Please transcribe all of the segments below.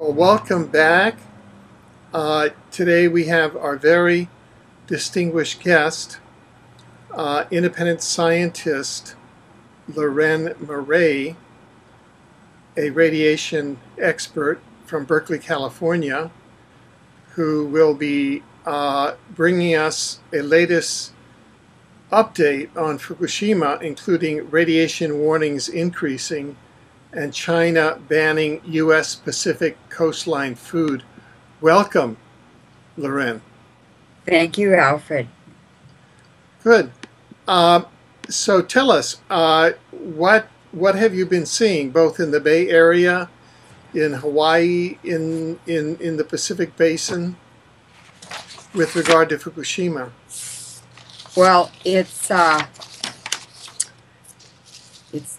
Well, welcome back. Today we have our very distinguished guest, independent scientist Leuren Moret, a radiation expert from Berkeley, California, who will be bringing us a latest update on Fukushima, including radiation warnings increasing and China banning U.S. Pacific coastline food. Welcome, Leuren. Thank you, Alfred. Good. So tell us, what have you been seeing, both in the Bay Area, in Hawaii, in the Pacific Basin, with regard to Fukushima? Well, it's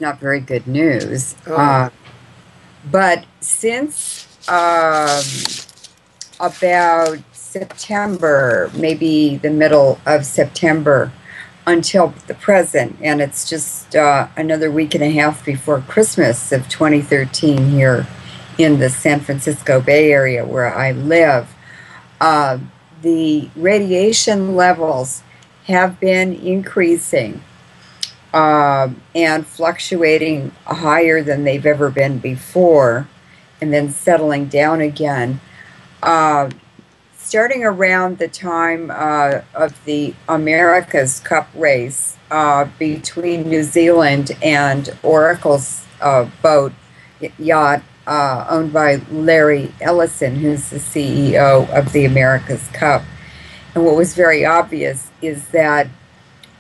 not very good news. Oh. But since about September, maybe the middle of September, until the present, and it's just another week and a half before Christmas of 2013 here in the San Francisco Bay Area where I live, the radiation levels have been increasing and fluctuating higher than they've ever been before, and then settling down again. Starting around the time of the America's Cup race between New Zealand and Oracle's yacht owned by Larry Ellison, who's the CEO of the America's Cup. And what was very obvious is that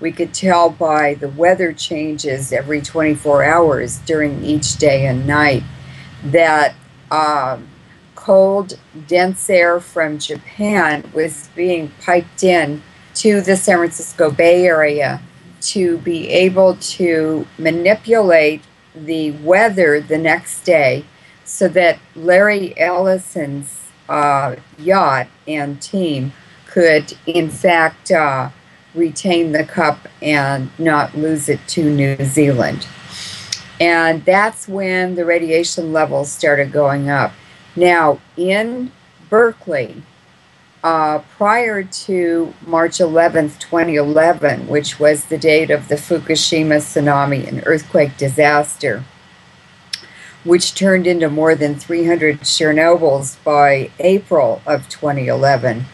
we could tell by the weather changes every 24 hours during each day and night that cold, dense air from Japan was being piped in to the San Francisco Bay Area to be able to manipulate the weather the next day so that Larry Ellison's yacht and team could, in fact, retain the cup and not lose it to New Zealand. And that's when the radiation levels started going up. Now, in Berkeley, prior to March 11th, 2011, which was the date of the Fukushima tsunami and earthquake disaster, which turned into more than 300 Chernobyls by April of 2011,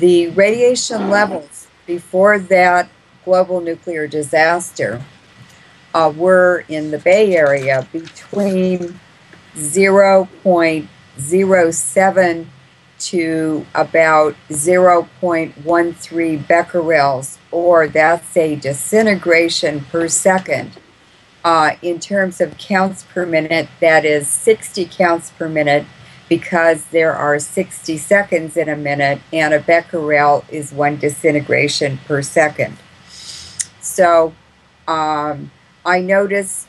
the radiation levels before that global nuclear disaster were in the Bay Area between 0.07 to about 0.13 becquerels, or that's a disintegration per second. In terms of counts per minute, that is 60 counts per minute, because there are 60 seconds in a minute, and a becquerel is one disintegration per second. So I noticed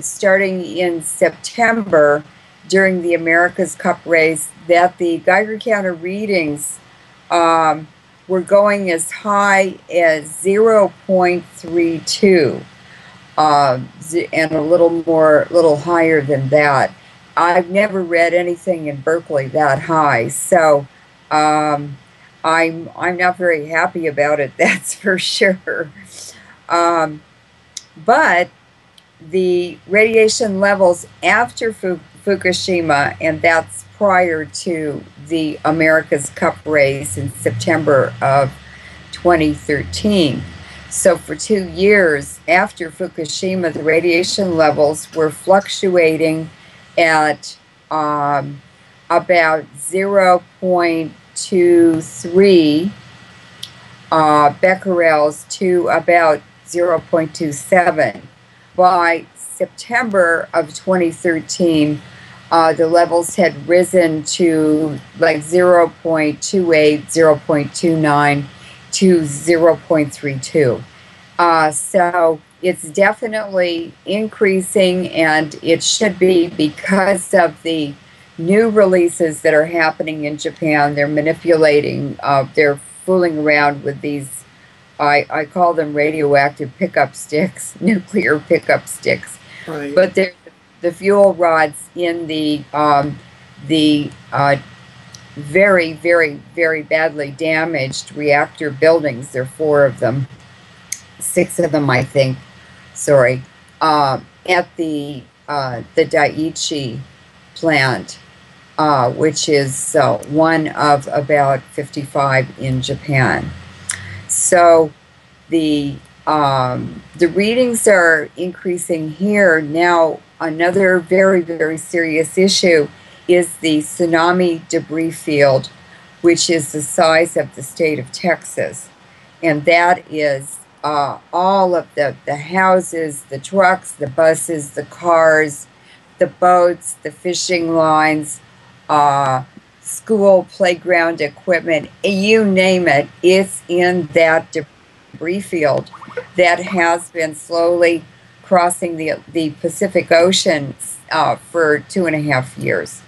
starting in September during the America's Cup race that the Geiger counter readings were going as high as 0.32 and a little higher than that. I've never read anything in Berkeley that high, so I'm not very happy about it, that's for sure. But the radiation levels after Fukushima, and that's prior to the America's Cup race in September of 2013. So for 2 years after Fukushima, the radiation levels were fluctuating at about 0.23 becquerels to about 0.27. By September of 2013, the levels had risen to like 0.28, 0.29 to 0.32. So it's definitely increasing, and it should be because of the new releases that are happening in Japan. They're manipulating, they're fooling around with these, I call them radioactive pickup sticks, nuclear pickup sticks. Right. But they're the fuel rods in the very, very, very badly damaged reactor buildings. There are four of them, six of them, I think. Sorry, at the Daiichi plant, which is one of about 55 in Japan. So the readings are increasing here. Now, another very, very serious issue is the tsunami debris field, which is the size of the state of Texas. And that is all of the houses, the trucks, the buses, the cars, the boats, the fishing lines, school playground equipment, you name it, it's in that debris field that has been slowly crossing the Pacific Ocean for 2.5 years.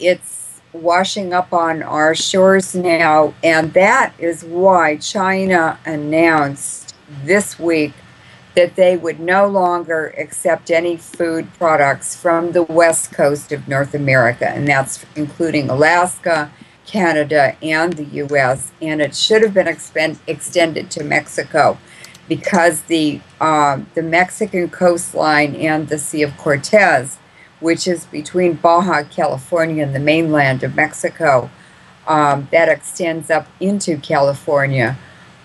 It's washing up on our shores now, and that is why China announced this week that they would no longer accept any food products from the west coast of North America, and that's including Alaska, Canada, and the U.S., and it should have been extended to Mexico, because the Mexican coastline and the Sea of Cortez, which is between Baja California and the mainland of Mexico, that extends up into California,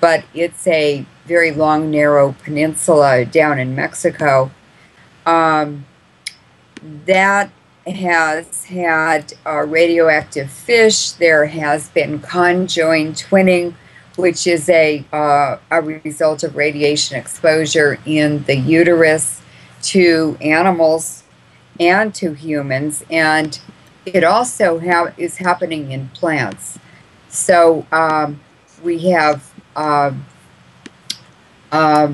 but it's a very long, narrow peninsula down in Mexico. That has had radioactive fish. There has been conjoined twinning, which is a result of radiation exposure in the uterus to animals and to humans, and it also is happening in plants. So we have a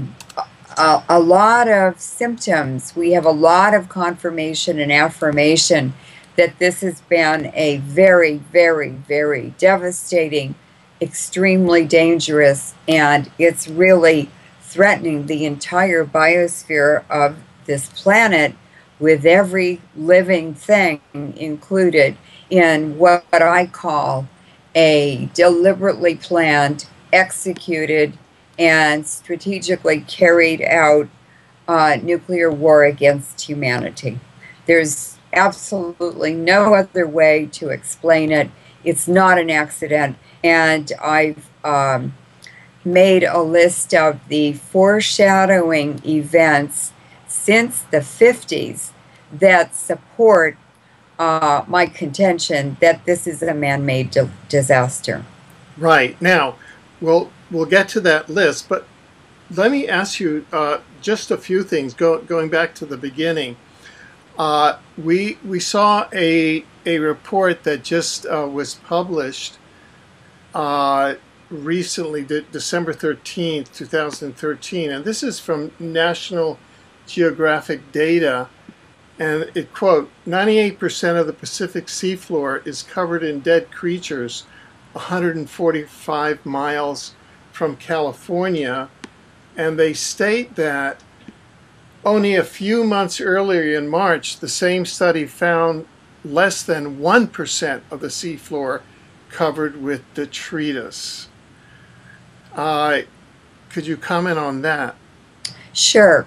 lot of symptoms. We have a lot of confirmation and affirmation that this has been a very, very, very devastating, extremely dangerous, and it's really threatening the entire biosphere of this planet, with every living thing included in what I call a deliberately planned, executed, and strategically carried out nuclear war against humanity. There's absolutely no other way to explain it. It's not an accident. And I've made a list of the foreshadowing events since the 50s that support my contention that this is a man-made disaster. Right. Now, we'll get to that list, but let me ask you just a few things. Going back to the beginning, we saw a report that just was published recently, December 13th, 2013, and this is from National Geographic data, and it, quote, 98% of the Pacific seafloor is covered in dead creatures 145 miles from California, and they state that only a few months earlier in March, the same study found less than 1% of the seafloor covered with detritus. Could you comment on that? Sure.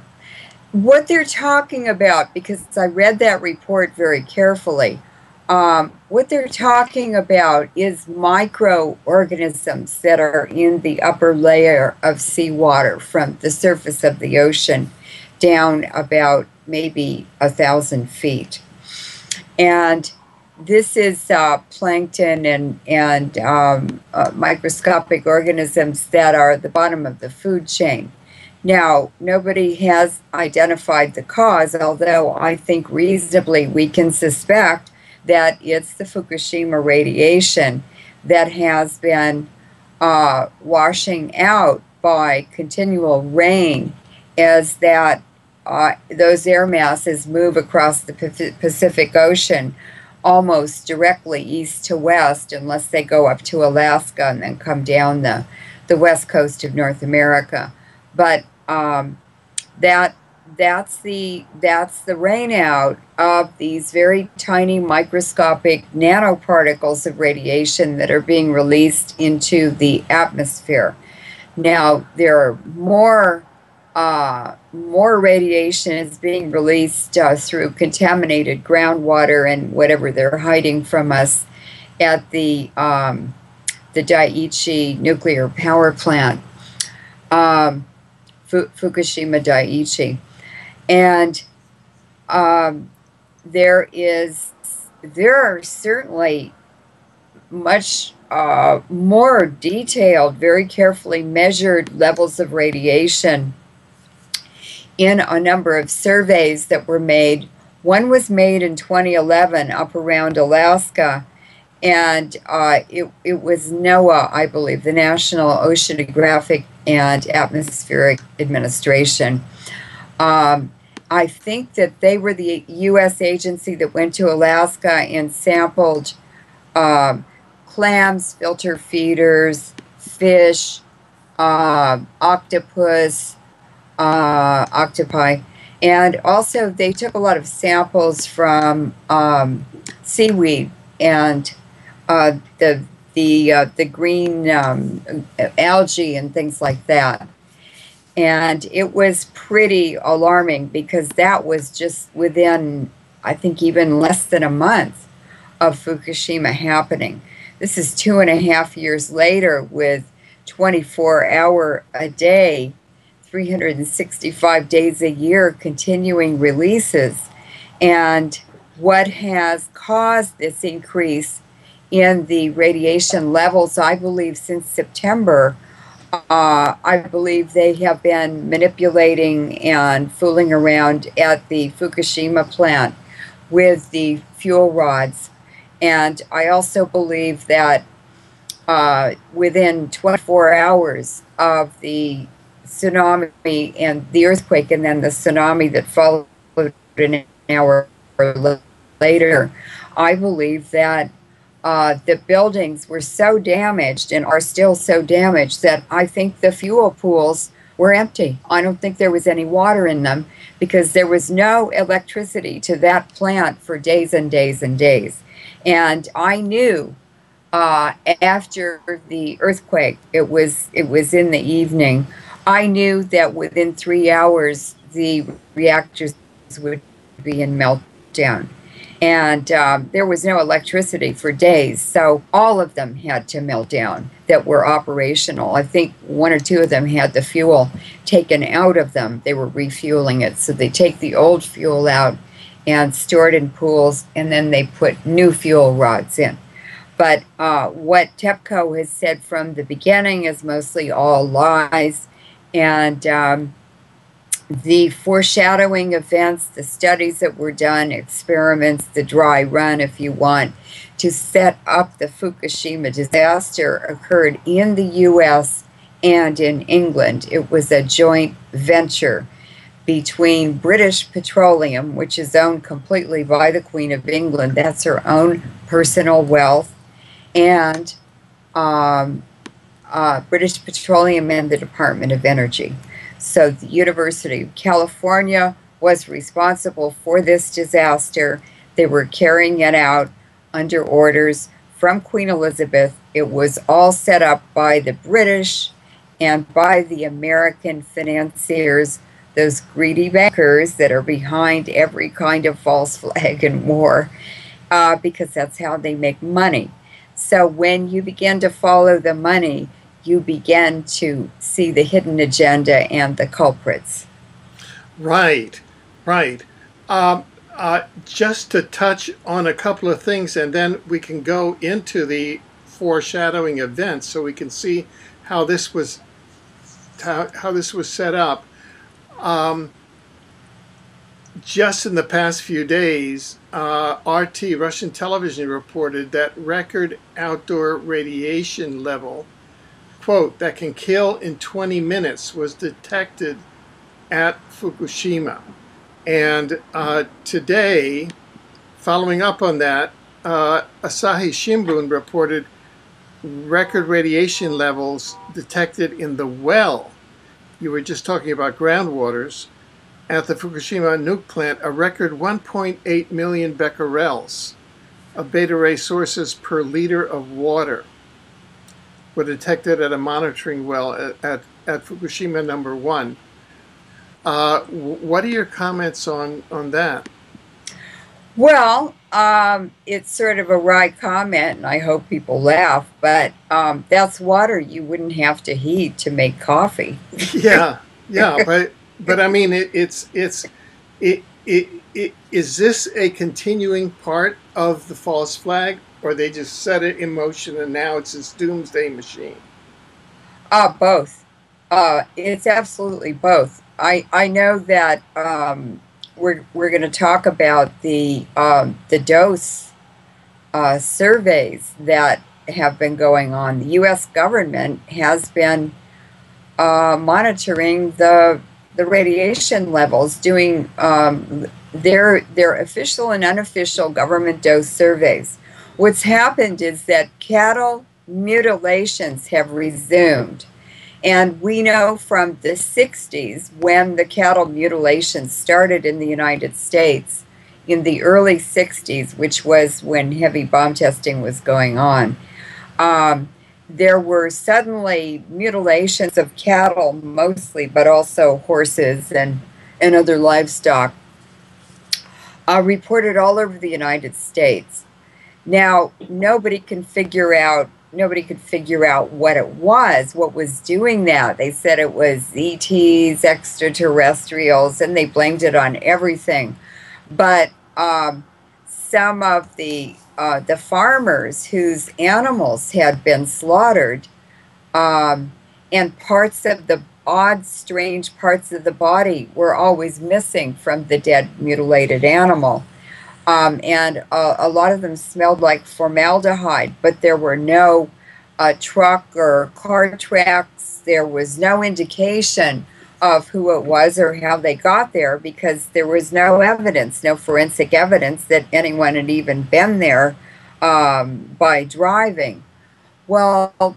What they're talking about, because I read that report very carefully, what they're talking about is microorganisms that are in the upper layer of seawater from the surface of the ocean down about maybe 1,000 feet. And this is plankton and microscopic organisms that are at the bottom of the food chain. Now, nobody has identified the cause, although I think reasonably we can suspect that it's the Fukushima radiation that has been washing out by continual rain as that those air masses move across the Pacific Ocean almost directly east to west, unless they go up to Alaska and then come down the the west coast of North America. But that's the rain out of these very tiny microscopic nanoparticles of radiation that are being released into the atmosphere. Now there are more radiation is being released through contaminated groundwater and whatever they're hiding from us at the Daiichi nuclear power plant, Fukushima Daiichi. And there are certainly much more detailed, very carefully measured levels of radiation in a number of surveys that were made. One was made in 2011 up around Alaska, and it was NOAA, I believe, the National Oceanographic and Atmospheric Administration. I think that they were the U.S. agency that went to Alaska and sampled clams, filter feeders, fish, octopi, and also they took a lot of samples from seaweed and the green algae and things like that. And it was pretty alarming because that was just within, I think, even less than a month of Fukushima happening. This is 2.5 years later with 24-hour-a-day, 365 days a year continuing releases. And what has caused this increase in the radiation levels, I believe, since September, I believe they have been manipulating and fooling around at the Fukushima plant with the fuel rods. And I also believe that within 24 hours of the tsunami and the earthquake and then the tsunami that followed an hour later, I believe that the buildings were so damaged and are still so damaged that I think the fuel pools were empty. I don't think there was any water in them because there was no electricity to that plant for days and days and days. And I knew after the earthquake, it was in the evening, I knew that within 3 hours the reactors would be in meltdown. And there was no electricity for days, so all of them had to melt down that were operational. I think 1 or 2 of them had the fuel taken out of them. They were refueling it, so they take the old fuel out and store it in pools, and then they put new fuel rods in. But what TEPCO has said from the beginning is mostly all lies, and the foreshadowing events, the studies that were done, experiments, the dry run, if you want, to set up the Fukushima disaster occurred in the U.S. and in England. It was a joint venture between British Petroleum, which is owned completely by the Queen of England, that's her own personal wealth, and British Petroleum and the Department of Energy. So the University of California was responsible for this disaster. They were carrying it out under orders from Queen Elizabeth. It was all set up by the British and by the American financiers, those greedy bankers that are behind every kind of false flag and war, because that's how they make money. So when you begin to follow the money, you begin to see the hidden agenda and the culprits. Right, right. Just to touch on a couple of things, and then we can go into the foreshadowing events, so we can see how this was set up. Just in the past few days, RT, Russian television, reported that record outdoor radiation level, quote, that can kill in 20 minutes was detected at Fukushima. And today, following up on that, Asahi Shimbun reported record radiation levels detected in the well. You were just talking about groundwaters. At the Fukushima nuke plant, a record 1.8 million becquerels of beta-ray sources per liter of water were detected at a monitoring well at Fukushima number 1. What are your comments on that? Well, it's sort of a wry comment, and I hope people laugh, but that's water you wouldn't have to heat to make coffee. Yeah, yeah, but I mean, is this a continuing part of the false flag, or they just set it in motion and now it's this doomsday machine? Both. It's absolutely both. I know that we're going to talk about the dose surveys that have been going on. The U.S. government has been monitoring the radiation levels, doing their official and unofficial government dose surveys. What's happened is that cattle mutilations have resumed. And we know from the 60s, when the cattle mutilation started in the United States, in the early 60s, which was when heavy bomb testing was going on, there were suddenly mutilations of cattle mostly, but also horses and other livestock, reported all over the United States. Now, nobody could figure out what it was, what was doing that. They said it was ETs, extraterrestrials, and they blamed it on everything. But some of the farmers whose animals had been slaughtered, and parts of the odd, strange parts of the body were always missing from the dead, mutilated animal. And a lot of them smelled like formaldehyde, but there were no truck or car tracks. There was no indication of who it was or how they got there, because there was no evidence, no forensic evidence that anyone had even been there by driving. Well,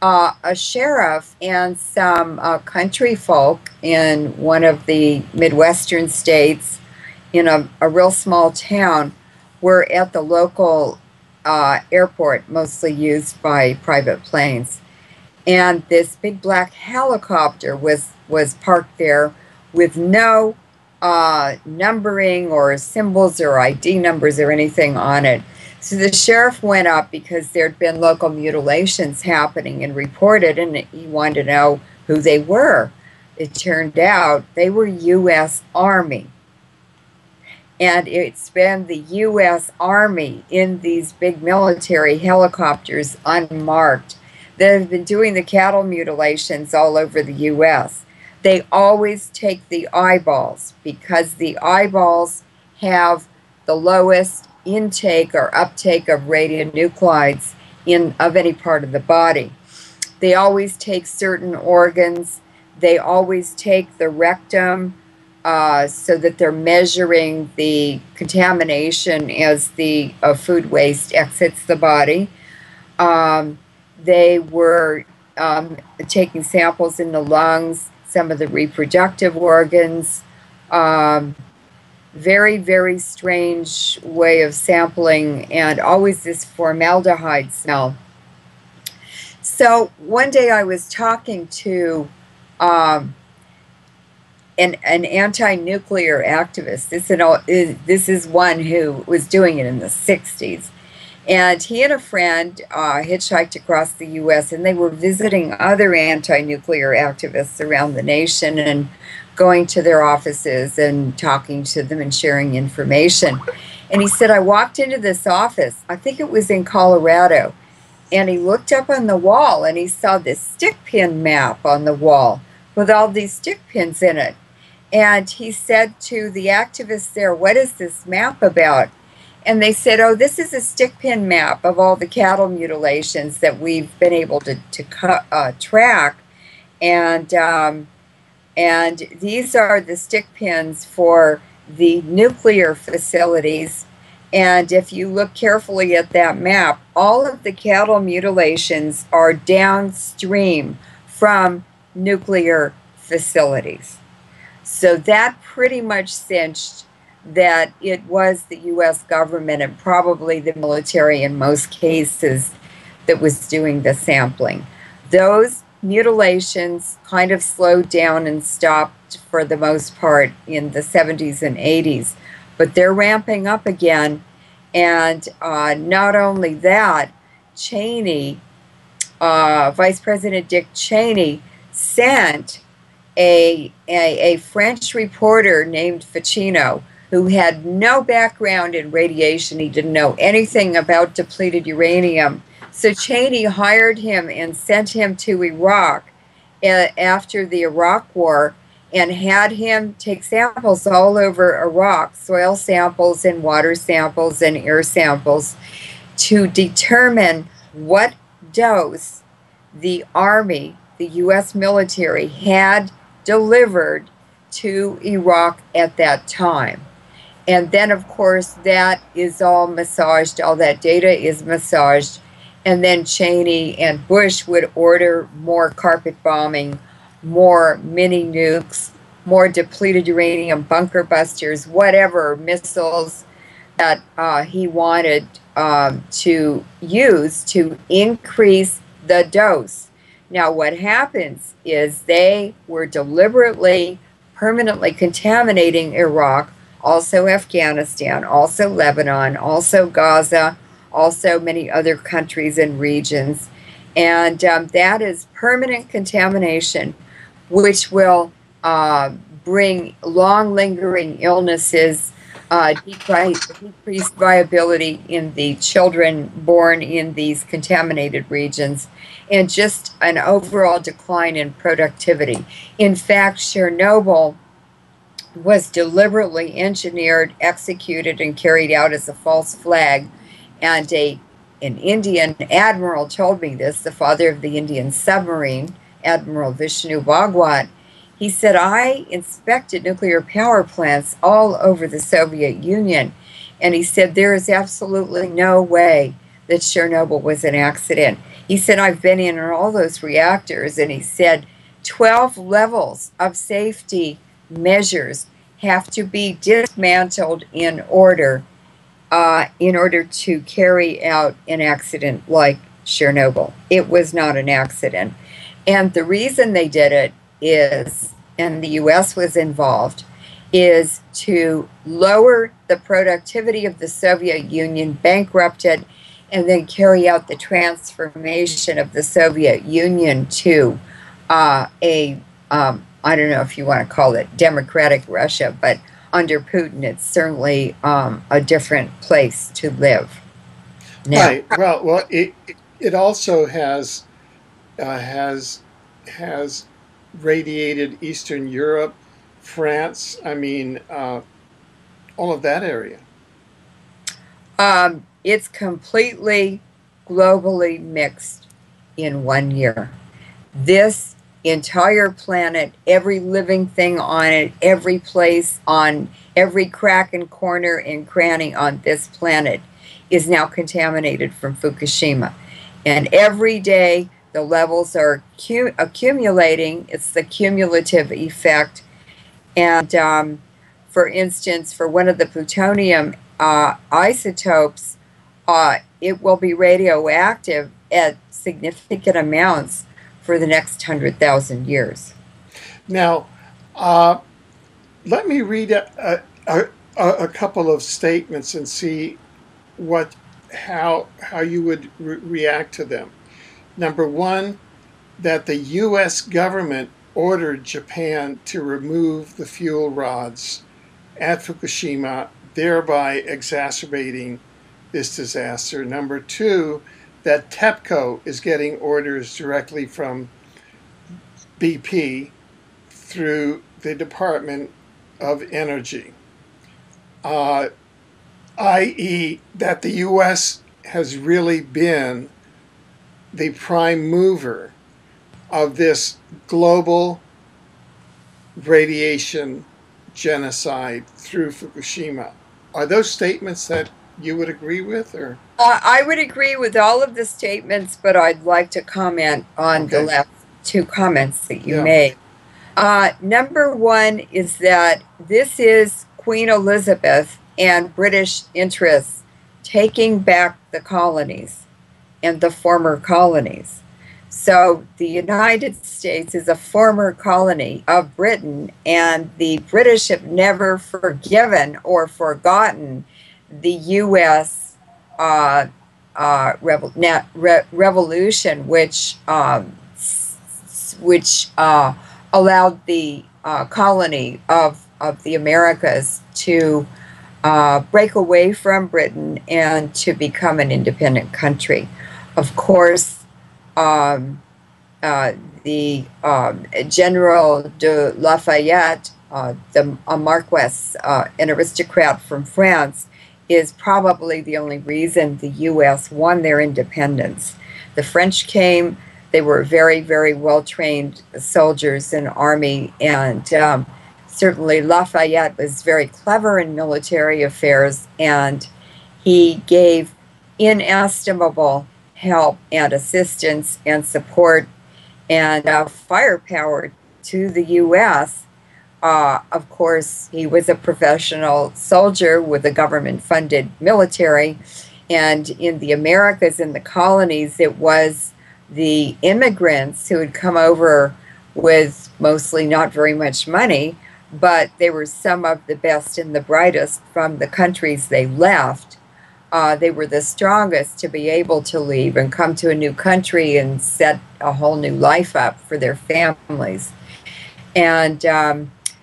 a sheriff and some country folk in one of the Midwestern states, in a real small town, were at the local airport, mostly used by private planes. And this big black helicopter was parked there with no numbering or symbols or ID numbers or anything on it. So the sheriff went up because there'd been local mutilations happening and reported, and he wanted to know who they were. It turned out they were U.S. Army. And it's been the U.S. Army in these big military helicopters, unmarked, that have been doing the cattle mutilations all over the U.S. They always take the eyeballs, because the eyeballs have the lowest intake or uptake of radionuclides of any part of the body. They always take certain organs. They always take the rectum, so that they're measuring the contamination as the food waste exits the body. They were taking samples in the lungs, some of the reproductive organs. Very, very strange way of sampling, and always this formaldehyde smell. So one day I was talking to an anti-nuclear activist. This is one who was doing it in the 60s. And he and a friend hitchhiked across the U.S., and they were visiting other anti-nuclear activists around the nation and going to their offices and talking to them and sharing information. And he said, I walked into this office, I think it was in Colorado, and he looked up on the wall and he saw this stick pin map on the wall with all these stick pins in it. And he said to the activists there, what is this map about? And they said, oh, this is a stick pin map of all the cattle mutilations that we've been able to track. And these are the stick pins for the nuclear facilities And if you look carefully at that map, all of the cattle mutilations are downstream from nuclear facilities. So that pretty much cinched that it was the U.S. government and probably the military in most cases that was doing the sampling. Those mutilations kind of slowed down and stopped for the most part in the 70s and 80s. But they're ramping up again, and not only that, Cheney, Vice President Dick Cheney, sent a French reporter named Ficino, who had no background in radiation. He didn't know anything about depleted uranium. So Cheney hired him and sent him to Iraq after the Iraq War, and had him take samples all over Iraq, soil samples and water samples and air samples, to determine what dose the Army, the U.S. military, had delivered to Iraq at that time. And then, of course, that is all massaged, all that data is massaged, and then Cheney and Bush would order more carpet bombing, more mini nukes, more depleted uranium bunker busters, whatever missiles that he wanted to use to increase the dose. Now, what happens is they were deliberately, permanently contaminating Iraq, also Afghanistan, also Lebanon, also Gaza, also many other countries and regions. And that is permanent contamination, which will bring long lingering illnesses, decreased viability in the children born in these contaminated regions, and just an overall decline in productivity. In fact, Chernobyl was deliberately engineered, executed, and carried out as a false flag. And an Indian admiral told me this, the father of the Indian submarine, Admiral Vishnu Bhagwat. He said, I inspected nuclear power plants all over the Soviet Union, and he said, there is absolutely no way that Chernobyl was an accident. He said, I've been in all those reactors, and he said, 12 levels of safety measures have to be dismantled in order to carry out an accident like Chernobyl. It was not an accident. And the reason they did it is, and the U.S. was involved, is to lower the productivity of the Soviet Union, bankrupt it, and then carry out the transformation of the Soviet Union to I don't know if you want to call it democratic Russia, but under Putin, it's certainly a different place to live now. Right. Well, it also has radiated Eastern Europe, France, I mean, all of that area. It's completely globally mixed in 1 year. This entire planet, every living thing on it, every place on every crack and corner and cranny on this planet is now contaminated from Fukushima. And every day, the levels are accumulating. It's the cumulative effect. And for instance, for one of the plutonium isotopes, it will be radioactive at significant amounts for the next 100,000 years. Now, let me read a couple of statements and see how you would react to them. Number one, that the U.S. government ordered Japan to remove the fuel rods at Fukushima, thereby exacerbating this disaster. Number two, that TEPCO is getting orders directly from BP through the Department of Energy, i.e. that the U.S. has really been the prime mover of this global radiation genocide through Fukushima. Are those statements that you would agree with, or? I would agree with all of the statements, but I'd like to comment on the last two comments that you made. Number one is that this is Queen Elizabeth and British interests taking back the colonies and the former colonies. So the United States is a former colony of Britain, and the British have never forgiven or forgotten the U.S. revolution, which allowed the colony of the Americas to break away from Britain and to become an independent country. Of course, General de Lafayette, a Marquess, an aristocrat from France, is probably the only reason the U.S. won their independence. The French came; they were very, very well-trained soldiers and army, and certainly Lafayette was very clever in military affairs, and he gave inestimable help and assistance and support and firepower to the U.S. Of course, he was a professional soldier with a government-funded military, and in the Americas, in the colonies, it was the immigrants who had come over with mostly not very much money, but they were some of the best and the brightest from the countries they left. They were the strongest to be able to leave and come to a new country and set a whole new life up for their families. And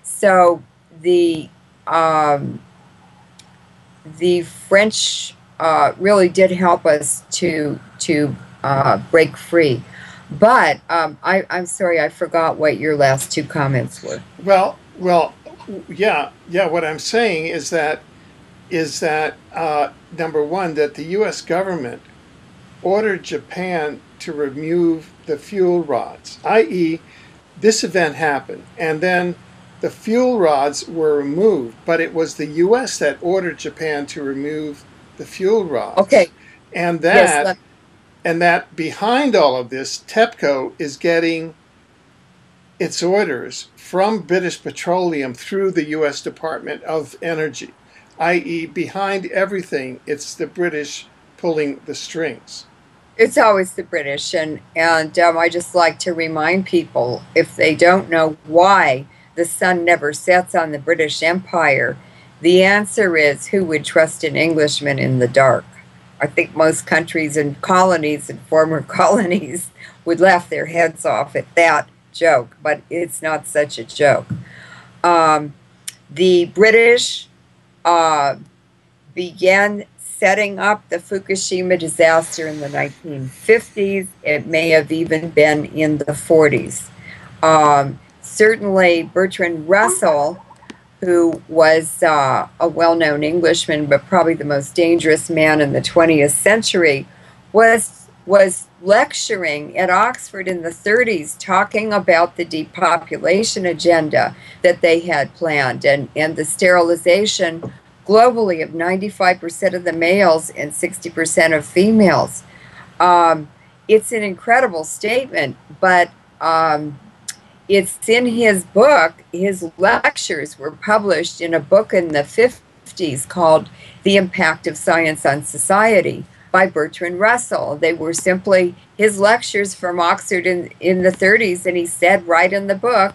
so the French really did help us to break free. But I'm sorry, I forgot what your last two comments were. Well, yeah. What I'm saying is that. Number one, that the U.S. government ordered Japan to remove the fuel rods, i.e., this event happened, and then the fuel rods were removed, but it was the U.S. that ordered Japan to remove the fuel rods. Okay. And that, and that behind all of this, TEPCO is getting its orders from British Petroleum through the U.S. Department of Energy. i.e., behind everything, it's the British pulling the strings. It's always the British, and I just like to remind people, if they don't know why the sun never sets on the British Empire, the answer is, who would trust an Englishman in the dark? I think most countries and colonies and former colonies would laugh their heads off at that joke, but it's not such a joke. The British began setting up the Fukushima disaster in the 1950s. It may have even been in the 40s. Certainly Bertrand Russell, who was a well-known Englishman, but probably the most dangerous man in the 20th century, was lecturing at Oxford in the 30s, talking about the depopulation agenda that they had planned and the sterilization globally of 95% of the males and 60% of females. It's an incredible statement, but it's in his book. His lectures were published in a book in the 50s called The Impact of Science on Society, by Bertrand Russell. They were simply his lectures from Oxford in the 30s, and he said right in the book,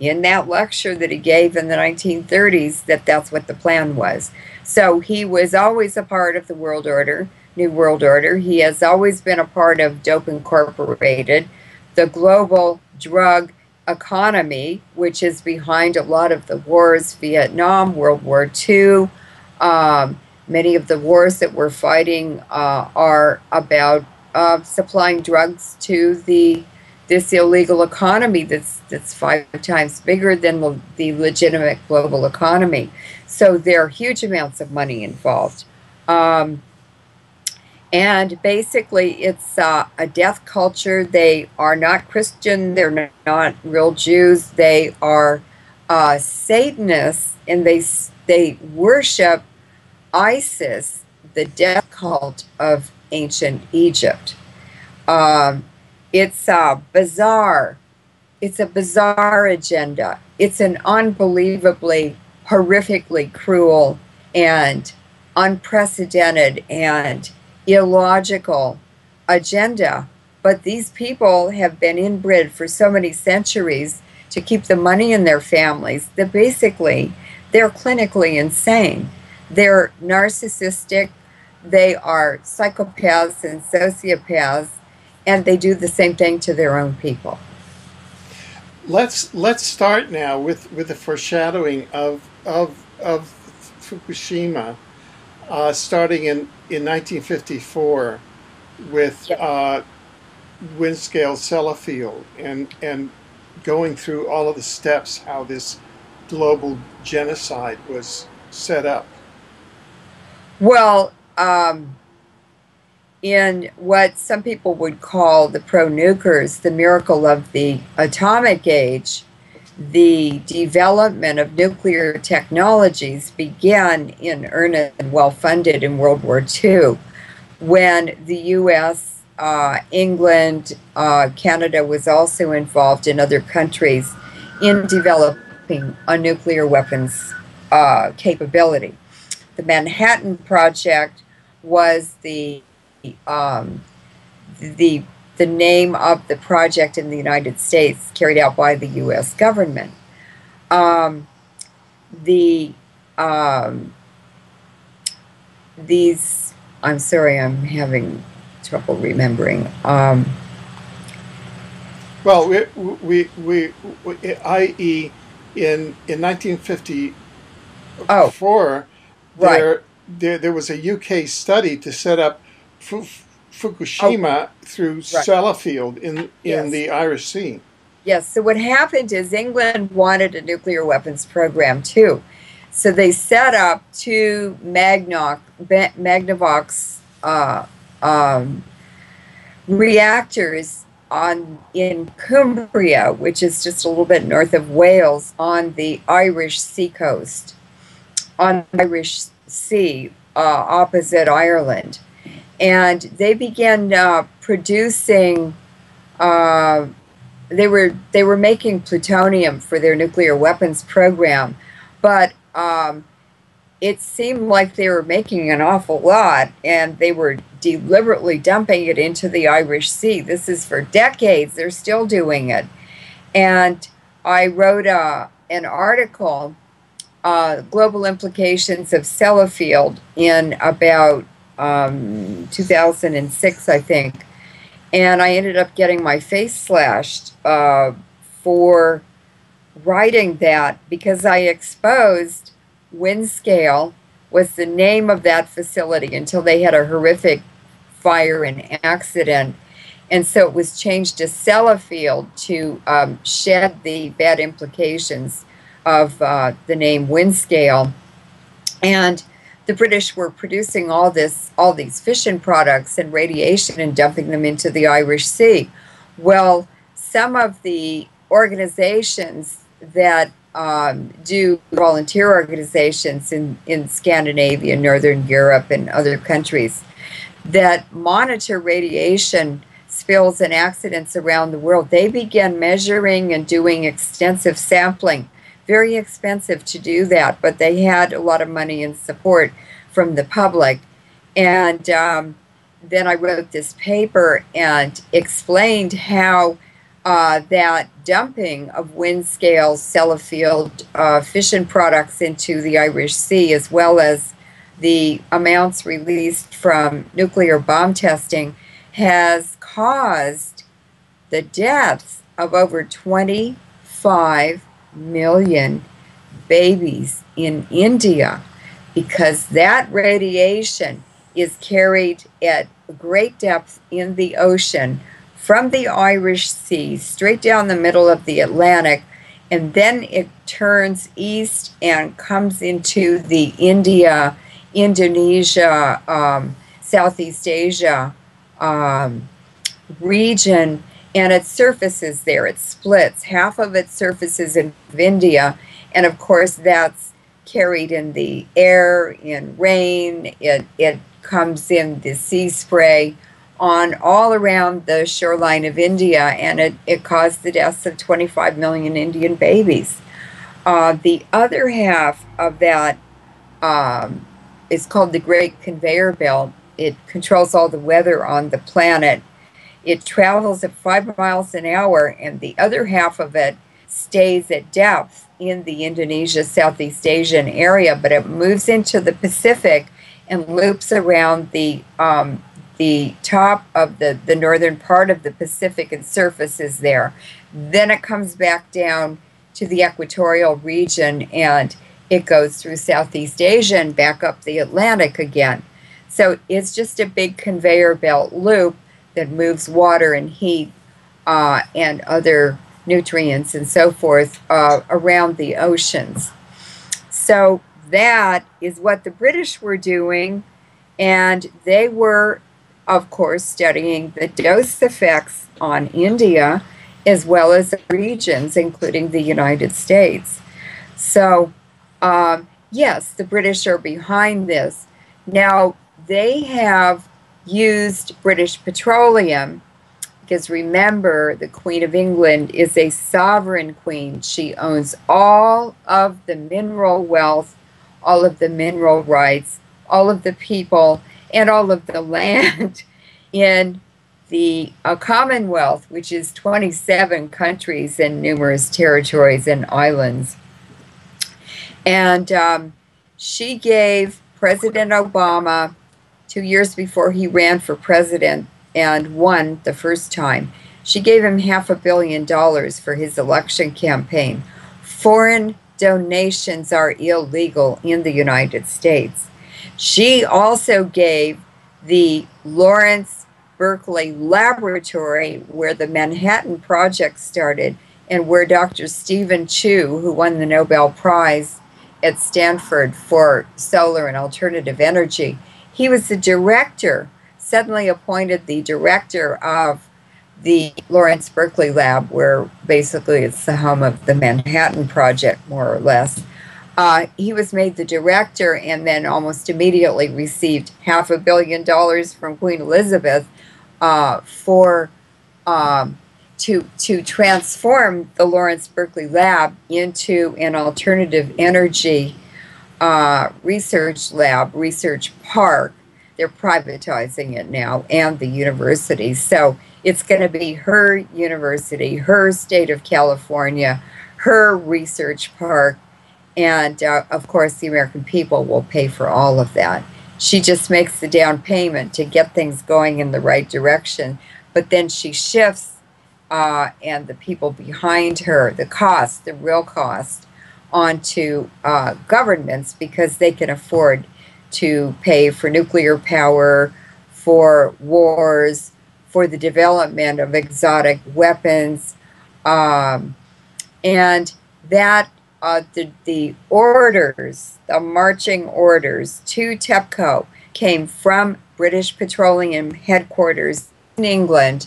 in that lecture that he gave in the 1930s, that that's what the plan was. So he was always a part of the world order, New World Order. He has always been a part of Dope Incorporated, the global drug economy, which is behind a lot of the wars, Vietnam, World War II. Many of the wars that we're fighting are about supplying drugs to this illegal economy that's 5 times bigger than the legitimate global economy. So there are huge amounts of money involved. And basically, it's a death culture. They are not Christian. They're not real Jews. They are Satanists, and they worship ISIS the death cult of ancient Egypt. It's bizarre. It's a bizarre agenda. It's an unbelievably, horrifically cruel and unprecedented and illogical agenda. But these people have been inbred for so many centuries to keep the money in their families that basically they're clinically insane. They're narcissistic. They are psychopaths and sociopaths, and they do the same thing to their own people. Let's start now with the foreshadowing of Fukushima, starting in 1954 with wind scale Sellafield and going through all of the steps how this global genocide was set up. Well, in what some people would call the pro-nukers, the miracle of the atomic age, the development of nuclear technologies began in earnest and well-funded in World War II, when the U.S., England, Canada was also involved in other countries in developing a nuclear weapons capability. The Manhattan Project was the name of the project in the United States carried out by the U.S. government. These, I'm sorry, I'm having trouble remembering. Well, i.e., in 1954, right. There was a UK study to set up Fukushima through Sellafield in the Irish Sea. Yes, so what happened is England wanted a nuclear weapons program too. So they set up two Magnavox reactors in Cumbria, which is just a little bit north of Wales, on the Irish Sea coast, on the Irish Sea, opposite Ireland. And they began producing. They were making plutonium for their nuclear weapons program, but it seemed like they were making an awful lot, and they were deliberately dumping it into the Irish Sea. This is for decades. They're still doing it. And I wrote an article, "Global Implications of Sellafield," in about 2006, I think, and I ended up getting my face slashed for writing that, because I exposed Windscale was the name of that facility until they had a horrific fire and accident, and so it was changed to Sellafield to shed the bad implications of the name Windscale. And the British were producing all these fission products and radiation and dumping them into the Irish Sea. Well, some of the organizations that do volunteer organizations in Scandinavia, Northern Europe, and other countries that monitor radiation spills and accidents around the world, they began measuring and doing extensive sampling. Very expensive to do that, but they had a lot of money and support from the public. And then I wrote this paper and explained how that dumping of Windscale, Sellafield, fission products into the Irish Sea, as well as the amounts released from nuclear bomb testing, has caused the deaths of over 25 million babies in India, because that radiation is carried at great depth in the ocean from the Irish Sea straight down the middle of the Atlantic, and then it turns east and comes into the India, Indonesia, Southeast Asia region. And it surfaces there. It splits. Half of it surfaces in India, and of course that's carried in the air, in rain. It comes in the sea spray on all around the shoreline of India, and it caused the deaths of 25 million Indian babies. The other half of that is called the Great Conveyor Belt. It controls all the weather on the planet. It travels at 5 miles an hour, and the other half of it stays at depth in the Indonesia-Southeast Asian area, but it moves into the Pacific and loops around the top of the northern part of the Pacific and surfaces there. Then it comes back down to the equatorial region, and it goes through Southeast Asia and back up the Atlantic again. So it's just a big conveyor belt loop that moves water and heat and other nutrients and so forth around the oceans. So that is what the British were doing, and they were, of course, studying the dose effects on India as well as regions, including the United States. So, yes, the British are behind this. Now, they have used British Petroleum because, remember, the Queen of England is a sovereign queen. She owns all of the mineral wealth, all of the mineral rights, all of the people, and all of the land in the Commonwealth, which is 27 countries and numerous territories and islands. And she gave President Obama, 2 years before he ran for president and won the first time, she gave him $500 million for his election campaign. Foreign donations are illegal in the United States. She also gave the Lawrence Berkeley Laboratory, where the Manhattan Project started and where Dr. Stephen Chu, who won the Nobel Prize at Stanford for solar and alternative energy, he was the director, suddenly appointed the director of the Lawrence Berkeley Lab, where basically it's the home of the Manhattan Project, more or less. He was made the director and then almost immediately received $500 million from Queen Elizabeth for to transform the Lawrence Berkeley Lab into an alternative energy research lab, research park. They're privatizing it now, and the university. So it's going to be her university, her state of California, her research park, and of course the American people will pay for all of that. She just makes the down payment to get things going in the right direction, but then she shifts and the people behind her, the cost, the real cost, onto governments, because they can afford to pay for nuclear power, for wars, for the development of exotic weapons, and that the orders, the marching orders to TEPCO came from British Petroleum headquarters in England,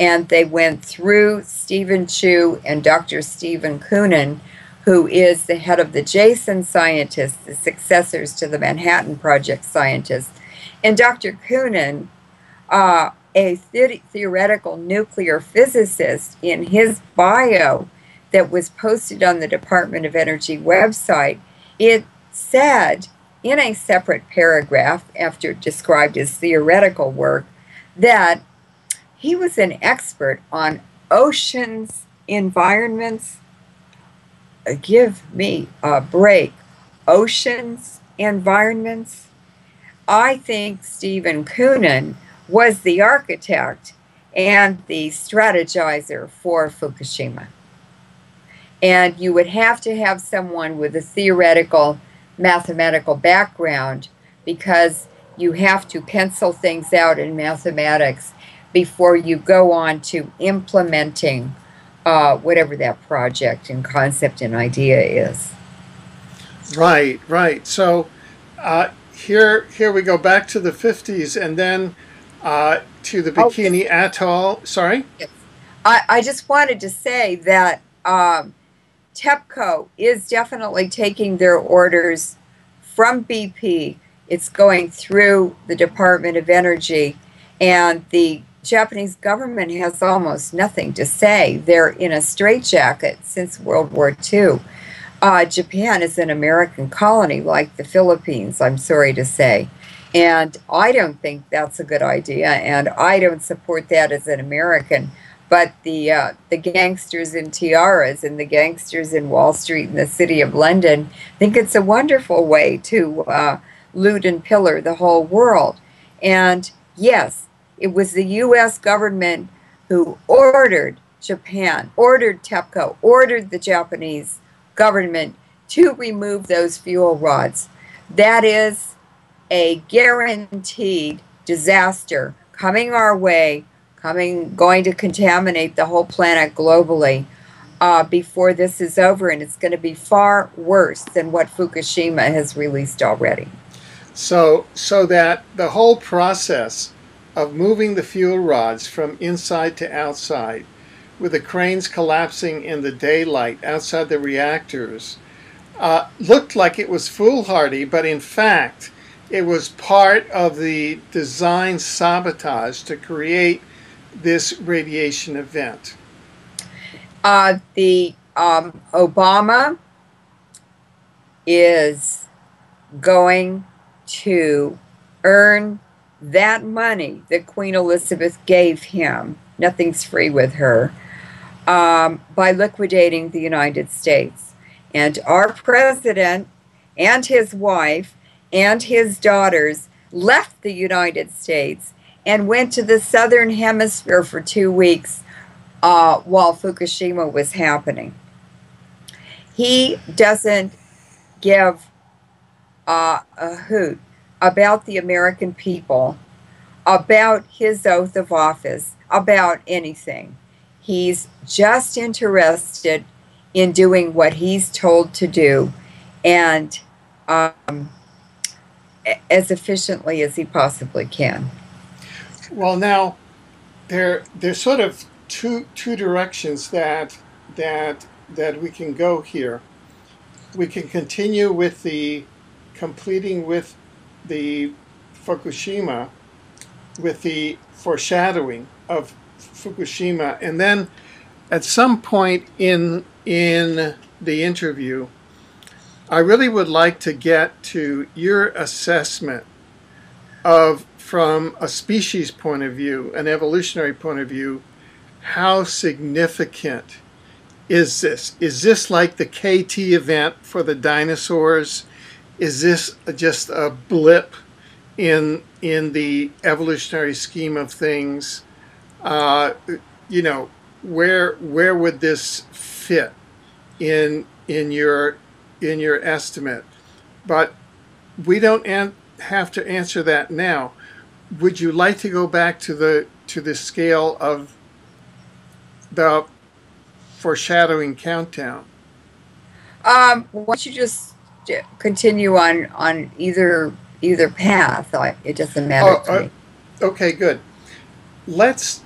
and they went through Stephen Chu and Dr. Stephen Coonan, who is the head of the Jason scientists, the successors to the Manhattan Project scientists. And Dr. Coonan, a theoretical nuclear physicist, in his bio that was posted on the Department of Energy website, it said in a separate paragraph, after it described his theoretical work, that he was an expert on oceans, environments — give me a break — oceans, environments. I think Stephen Coonan was the architect and the strategizer for Fukushima. And you would have to have someone with a theoretical mathematical background, because you have to pencil things out in mathematics before you go on to implementing whatever that project and concept and idea is. Right, right. So here we go back to the 50s, and then to the Bikini Atoll. Sorry? Yes. I just wanted to say that TEPCO is definitely taking their orders from BP. It's going through the Department of Energy, and the Japanese government has almost nothing to say. They're in a straitjacket since World War II. Japan is an American colony like the Philippines, I'm sorry to say. And I don't think that's a good idea, and I don't support that as an American. But the gangsters in tiaras and the gangsters in Wall Street and the City of London think it's a wonderful way to loot and pillar the whole world. And yes, it was the U.S. government who ordered Japan, ordered TEPCO, ordered the Japanese government to remove those fuel rods. That is a guaranteed disaster coming our way, going to contaminate the whole planet globally before this is over, and it's going to be far worse than what Fukushima has released already. So that the whole process of moving the fuel rods from inside to outside, with the cranes collapsing in the daylight outside the reactors, looked like it was foolhardy, but in fact, it was part of the design sabotage to create this radiation event. Obama is going to earn that money that Queen Elizabeth gave him, nothing's free with her, by liquidating the United States. And our president and his wife and his daughters left the United States and went to the Southern Hemisphere for 2 weeks while Fukushima was happening. He doesn't give a hoot about the American people, about his oath of office, about anything. He's just interested in doing what he's told to do, and as efficiently as he possibly can. Well, now there's sort of two directions that we can go here. We can continue with completing with the Fukushima, with the foreshadowing of Fukushima, and then at some point in the interview, I really would like to get to your assessment of, from a species point of view, an evolutionary point of view, how significant is this? Is this like the KT event for the dinosaurs? Is this just a blip in the evolutionary scheme of things? You know, where would this fit in your estimate? But we don't have to answer that now. Would you like to go back to the scale of the foreshadowing countdown? Why don't you just continue on either path? It doesn't matter to me. Okay, good. Let's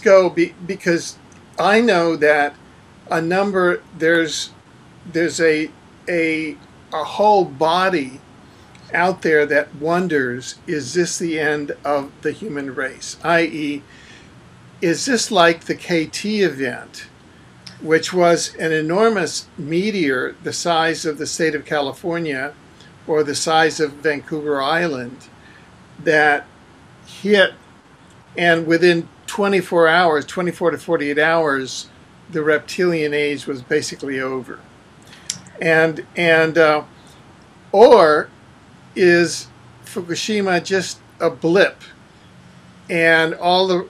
go because I know that a number, there's a whole body out there that wonders, is this the end of the human race? i.e., is this like the KT event, which was an enormous meteor the size of the state of California or the size of Vancouver Island that hit, and within 24 hours, 24 to 48 hours, the reptilian age was basically over? Or is Fukushima just a blip, and our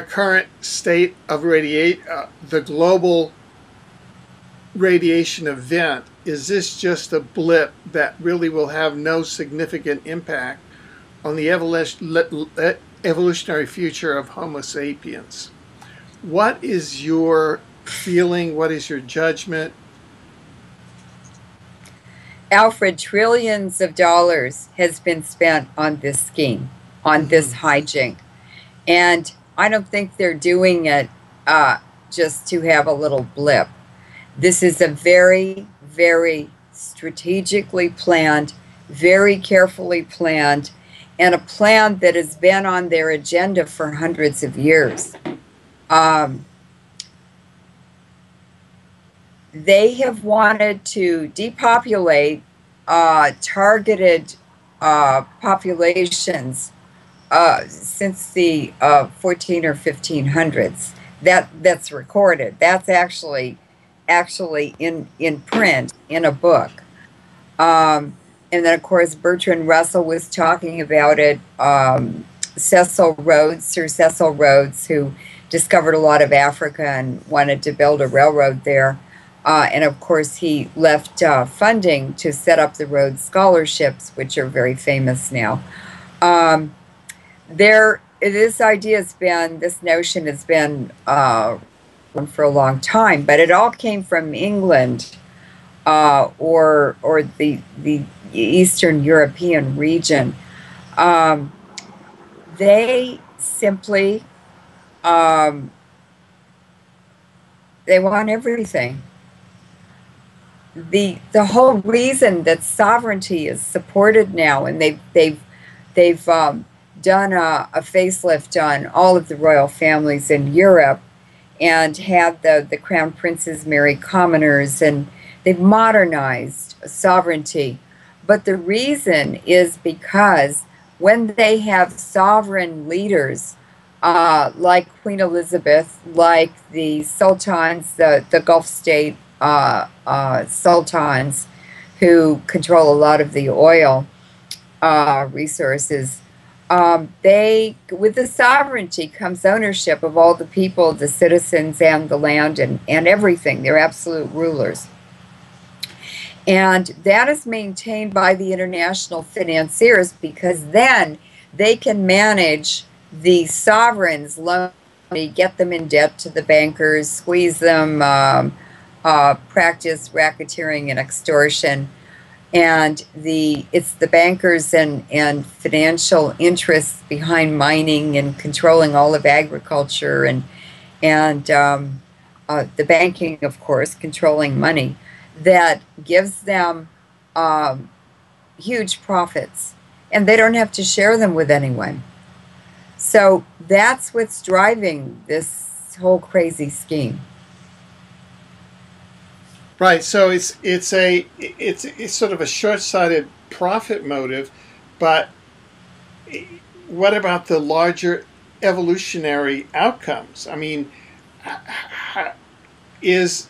current state of the global radiation event, is this just a blip that really will have no significant impact on the evolutionary future of Homo sapiens? What is your feeling? What is your judgment? Alfred, trillions of dollars has been spent on this scheme, on this hijink. And I don't think they're doing it just to have a little blip. This is a very, very strategically planned, very carefully planned, and a plan that has been on their agenda for hundreds of years. They have wanted to depopulate targeted populations since the 14 or 1500s. That's recorded. That's actually in print in a book. And then, of course, Bertrand Russell was talking about it. Sir Cecil Rhodes, who discovered a lot of Africa and wanted to build a railroad there. And, of course, he left funding to set up the Rhodes Scholarships, which are very famous now. This notion has been for a long time, but it all came from England or the Eastern European region. They simply, they want everything. The whole reason that sovereignty is supported now, and they've done a facelift on all of the royal families in Europe, and had the crown princes marry commoners, and they've modernized sovereignty. But the reason is because when they have sovereign leaders like Queen Elizabeth, like the sultans, the Gulf state sultans who control a lot of the oil resources, with the sovereignty comes ownership of all the people, the citizens, and the land, and everything. They're absolute rulers. And that is maintained by the international financiers, because then they can manage the sovereigns, loan money, get them in debt to the bankers, squeeze them, practice racketeering and extortion. And it's the bankers and financial interests behind mining and controlling all of agriculture and the banking, of course, controlling money, that gives them huge profits, and they don't have to share them with anyone. So that's what's driving this whole crazy scheme. Right, so it's sort of a short-sighted profit motive, but what about the larger evolutionary outcomes? I mean, is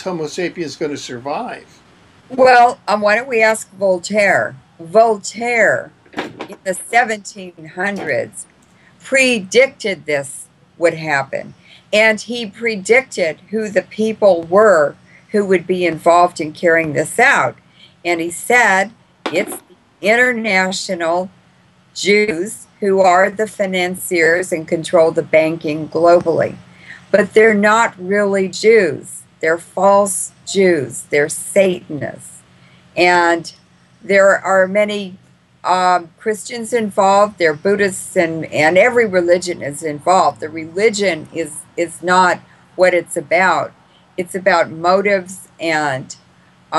Homo sapiens going to survive? Well, why don't we ask Voltaire? Voltaire, in the 1700s, predicted this would happen. And he predicted who the people were who would be involved in carrying this out. And he said, it's the international Jews who are the financiers and control the banking globally. But they're not really Jews. They're false Jews. They're Satanists. And there are many Christians involved. There are Buddhists, and every religion is involved. The religion is not what it's about. It's about motives and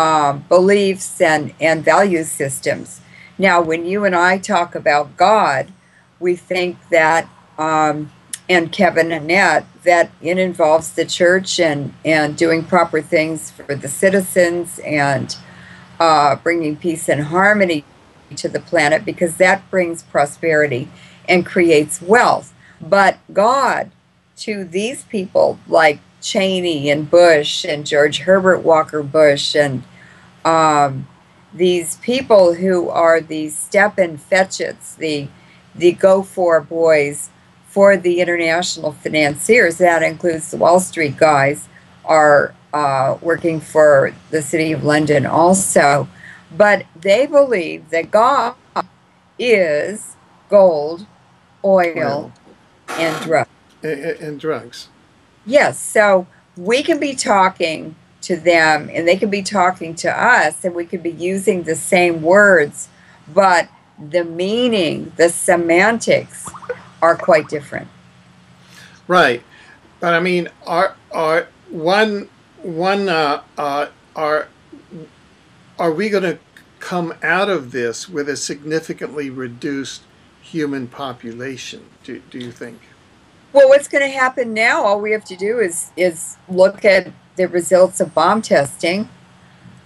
beliefs and value systems. Now, when you and I talk about God, we think that, and Kevin Annette, that it involves the church and doing proper things for the citizens and bringing peace and harmony to the planet, because that brings prosperity and creates wealth. But God, to these people like Cheney and Bush and George Herbert Walker Bush and these people who are the step and fetch-its, the go-for boys for the international financiers, that includes the Wall Street guys, are working for the City of London also. But they believe that God is gold, oil, and drugs. And drugs. Yes, so we can be talking to them, and they can be talking to us, and we could be using the same words, but the meaning, the semantics, are quite different. Right, but I mean, Are we going to come out of this with a significantly reduced human population, do you think? Well, what's going to happen now, all we have to do is look at the results of bomb testing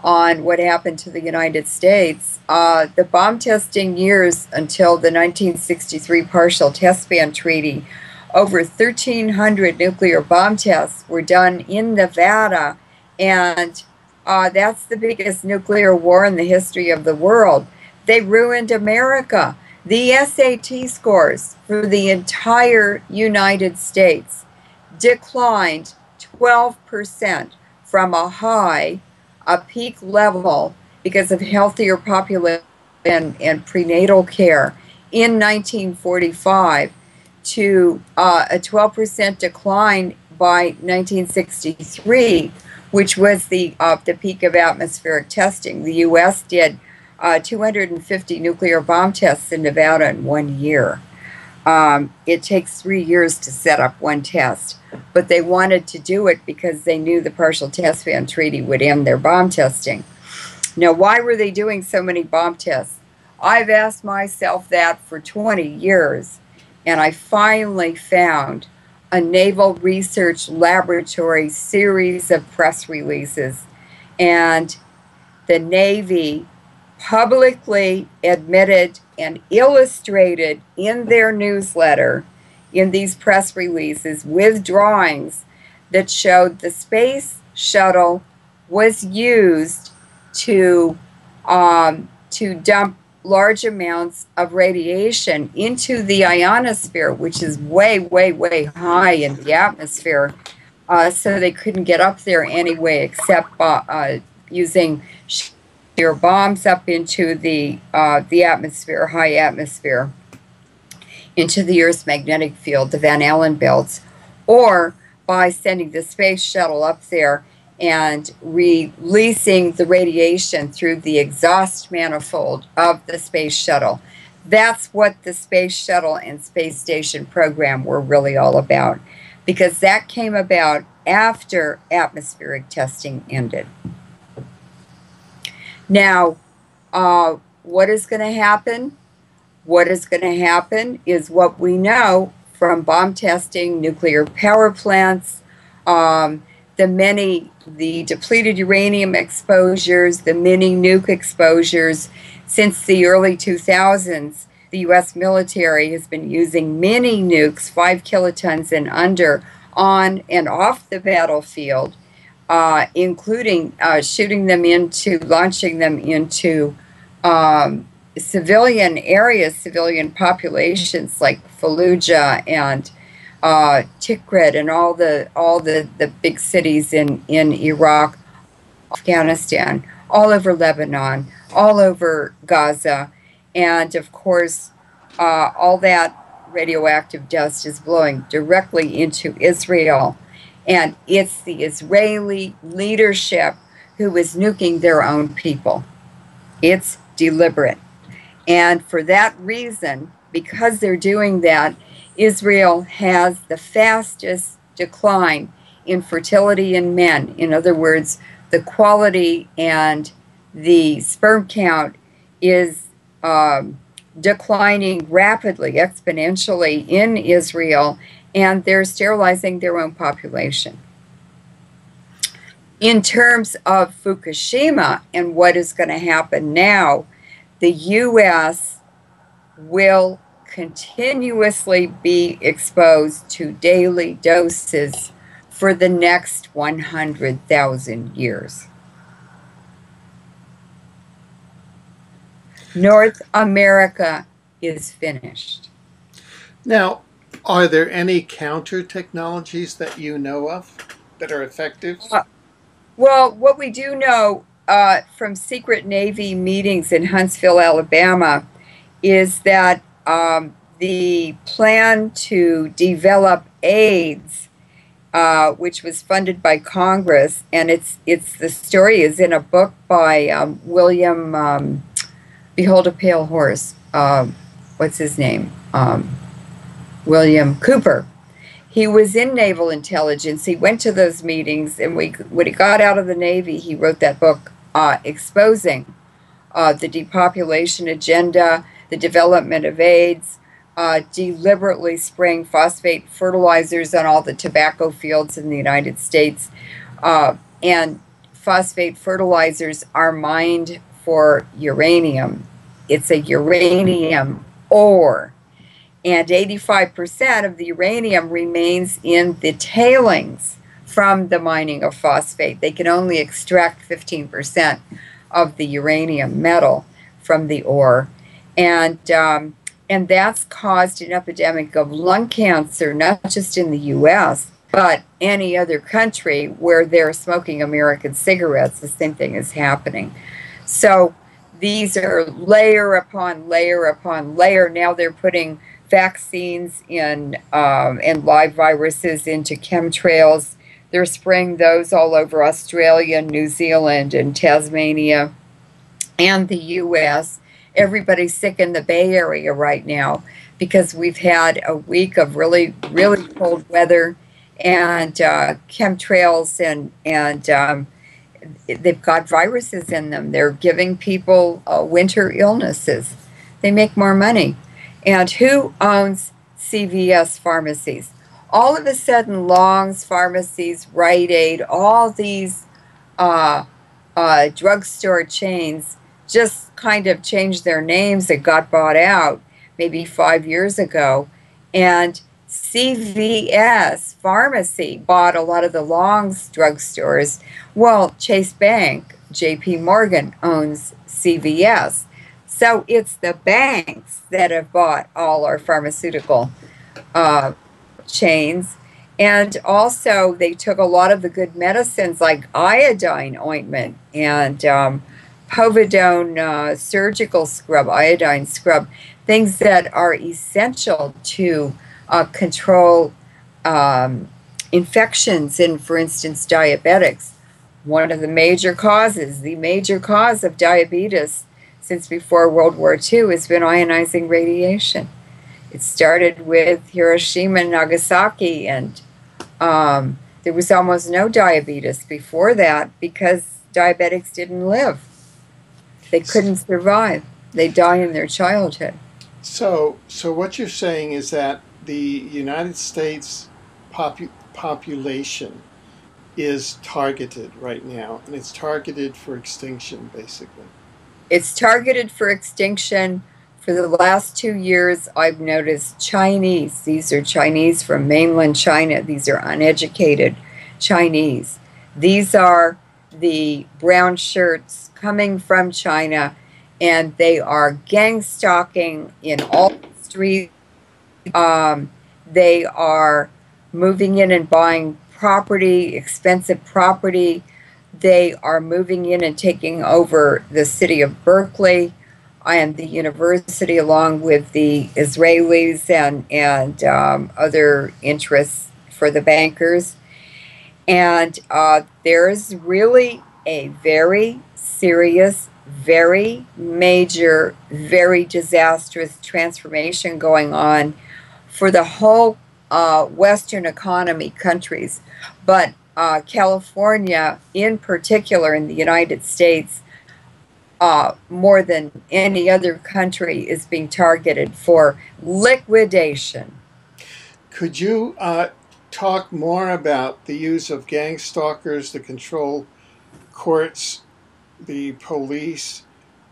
on what happened to the United States. The bomb testing years until the 1963 Partial Test Ban Treaty, over 1,300 nuclear bomb tests were done in Nevada, and that's the biggest nuclear war in the history of the world. They ruined America. The SAT scores for the entire United States declined 12% from a high, a peak level, because of healthier population and prenatal care in 1945 to a 12% decline by 1963, which was the peak of atmospheric testing. The U.S. did 250 nuclear bomb tests in Nevada in 1 year. It takes 3 years to set up one test, but they wanted to do it because they knew the Partial Test Ban Treaty would end their bomb testing. Now, why were they doing so many bomb tests? I've asked myself that for 20 years, and I finally found a Naval Research Laboratory series of press releases, and the Navy publicly admitted and illustrated in their newsletter, in these press releases, with drawings that showed the space shuttle was used to dump large amounts of radiation into the ionosphere, which is way, way, way high in the atmosphere, so they couldn't get up there anyway except using your bombs up into the atmosphere, high atmosphere, into the Earth's magnetic field, the Van Allen belts, or by sending the space shuttle up there and releasing the radiation through the exhaust manifold of the space shuttle. That's what the space shuttle and space station program were really all about, because that came about after atmospheric testing ended. Now, what is going to happen? What is going to happen is what we know from bomb testing, nuclear power plants, the depleted uranium exposures, the mini nuke exposures. Since the early 2000s, the U.S. military has been using mini nukes, 5 kilotons and under, on and off the battlefield, including launching them into civilian areas, civilian populations like Fallujah and Tikrit and all the big cities in Iraq, Afghanistan, all over Lebanon, all over Gaza, and of course all that radioactive dust is blowing directly into Israel. And it's the Israeli leadership who is nuking their own people. It's deliberate. And for that reason, because they're doing that, Israel has the fastest decline in fertility in men. In other words, the quality and the sperm count is declining rapidly, exponentially in Israel, and they're sterilizing their own population. In terms of Fukushima and what is going to happen now, the U.S. will continuously be exposed to daily doses for the next 100,000 years. North America is finished. Now, are there any counter technologies that you know of that are effective? Well, what we do know from secret Navy meetings in Huntsville, Alabama, is that the plan to develop AIDS, which was funded by Congress, and it's the story is in a book by William Behold a Pale Horse. What's his name? William Cooper. He was in naval intelligence. He went to those meetings, and when he got out of the Navy, he wrote that book exposing the depopulation agenda, the development of AIDS, deliberately spraying phosphate fertilizers on all the tobacco fields in the United States. And phosphate fertilizers are mined for uranium. It's a uranium ore. And 85% of the uranium remains in the tailings from the mining of phosphate. They can only extract 15% of the uranium metal from the ore. And that's caused an epidemic of lung cancer, not just in the U.S., but any other country where they're smoking American cigarettes. The same thing is happening. So these are layer upon layer upon layer. Now they're putting vaccines and live viruses into chemtrails. They're spraying those all over Australia, New Zealand, and Tasmania, and the U.S. Everybody's sick in the Bay Area right now because we've had a week of really, really cold weather and chemtrails, and they've got viruses in them. They're giving people winter illnesses. They make more money. And who owns CVS pharmacies? All of a sudden, Long's pharmacies, Rite Aid, all these drugstore chains just kind of changed their names and got bought out maybe 5 years ago. And CVS Pharmacy bought a lot of the Long's drugstores. Well, Chase Bank, J.P. Morgan, owns CVS. So it's the banks that have bought all our pharmaceutical chains. And also they took a lot of the good medicines like iodine ointment and povidone surgical scrub, iodine scrub, things that are essential to control infections in, for instance, diabetics. One of the major causes, the major cause of diabetes since before World War II has been ionizing radiation. It started with Hiroshima and Nagasaki, and there was almost no diabetes before that because diabetics didn't live. They couldn't survive. They die in their childhood. So what you're saying is that the United States population is targeted right now, and it's targeted for extinction, basically. It's targeted for extinction. For the last 2 years, I've noticed Chinese. These are Chinese from mainland China. These are uneducated Chinese. These are the brown shirts coming from China, and they are gang stalking in all the streets. They are moving in and buying property, expensive property. They are moving in and taking over the city of Berkeley and the university, along with the Israelis and other interests for the bankers. And there is really a very serious, very major, very disastrous transformation going on for the whole Western economy countries. But California, in particular, in the United States, more than any other country, is being targeted for liquidation. Could you talk more about the use of gang stalkers to control courts, the police,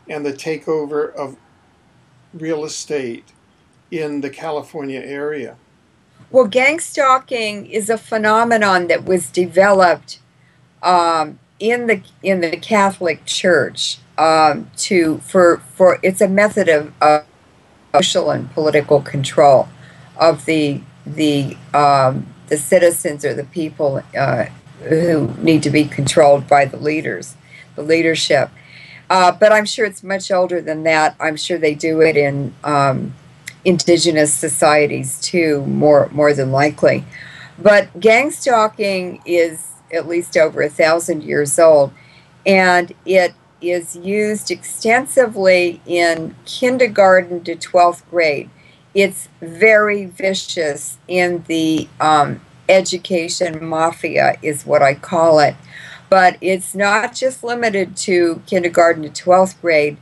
and the takeover of real estate in the California area? Well, gang stalking is a phenomenon that was developed in the Catholic Church it's a method of social and political control of the citizens or the people who need to be controlled by the leaders, the leadership. But I'm sure it's much older than that. I'm sure they do it in indigenous societies too, more than likely. But gang stalking is at least over 1,000 years old, and it is used extensively in kindergarten to 12th grade. It's very vicious in the education mafia is what I call it. But it's not just limited to kindergarten to 12th grade.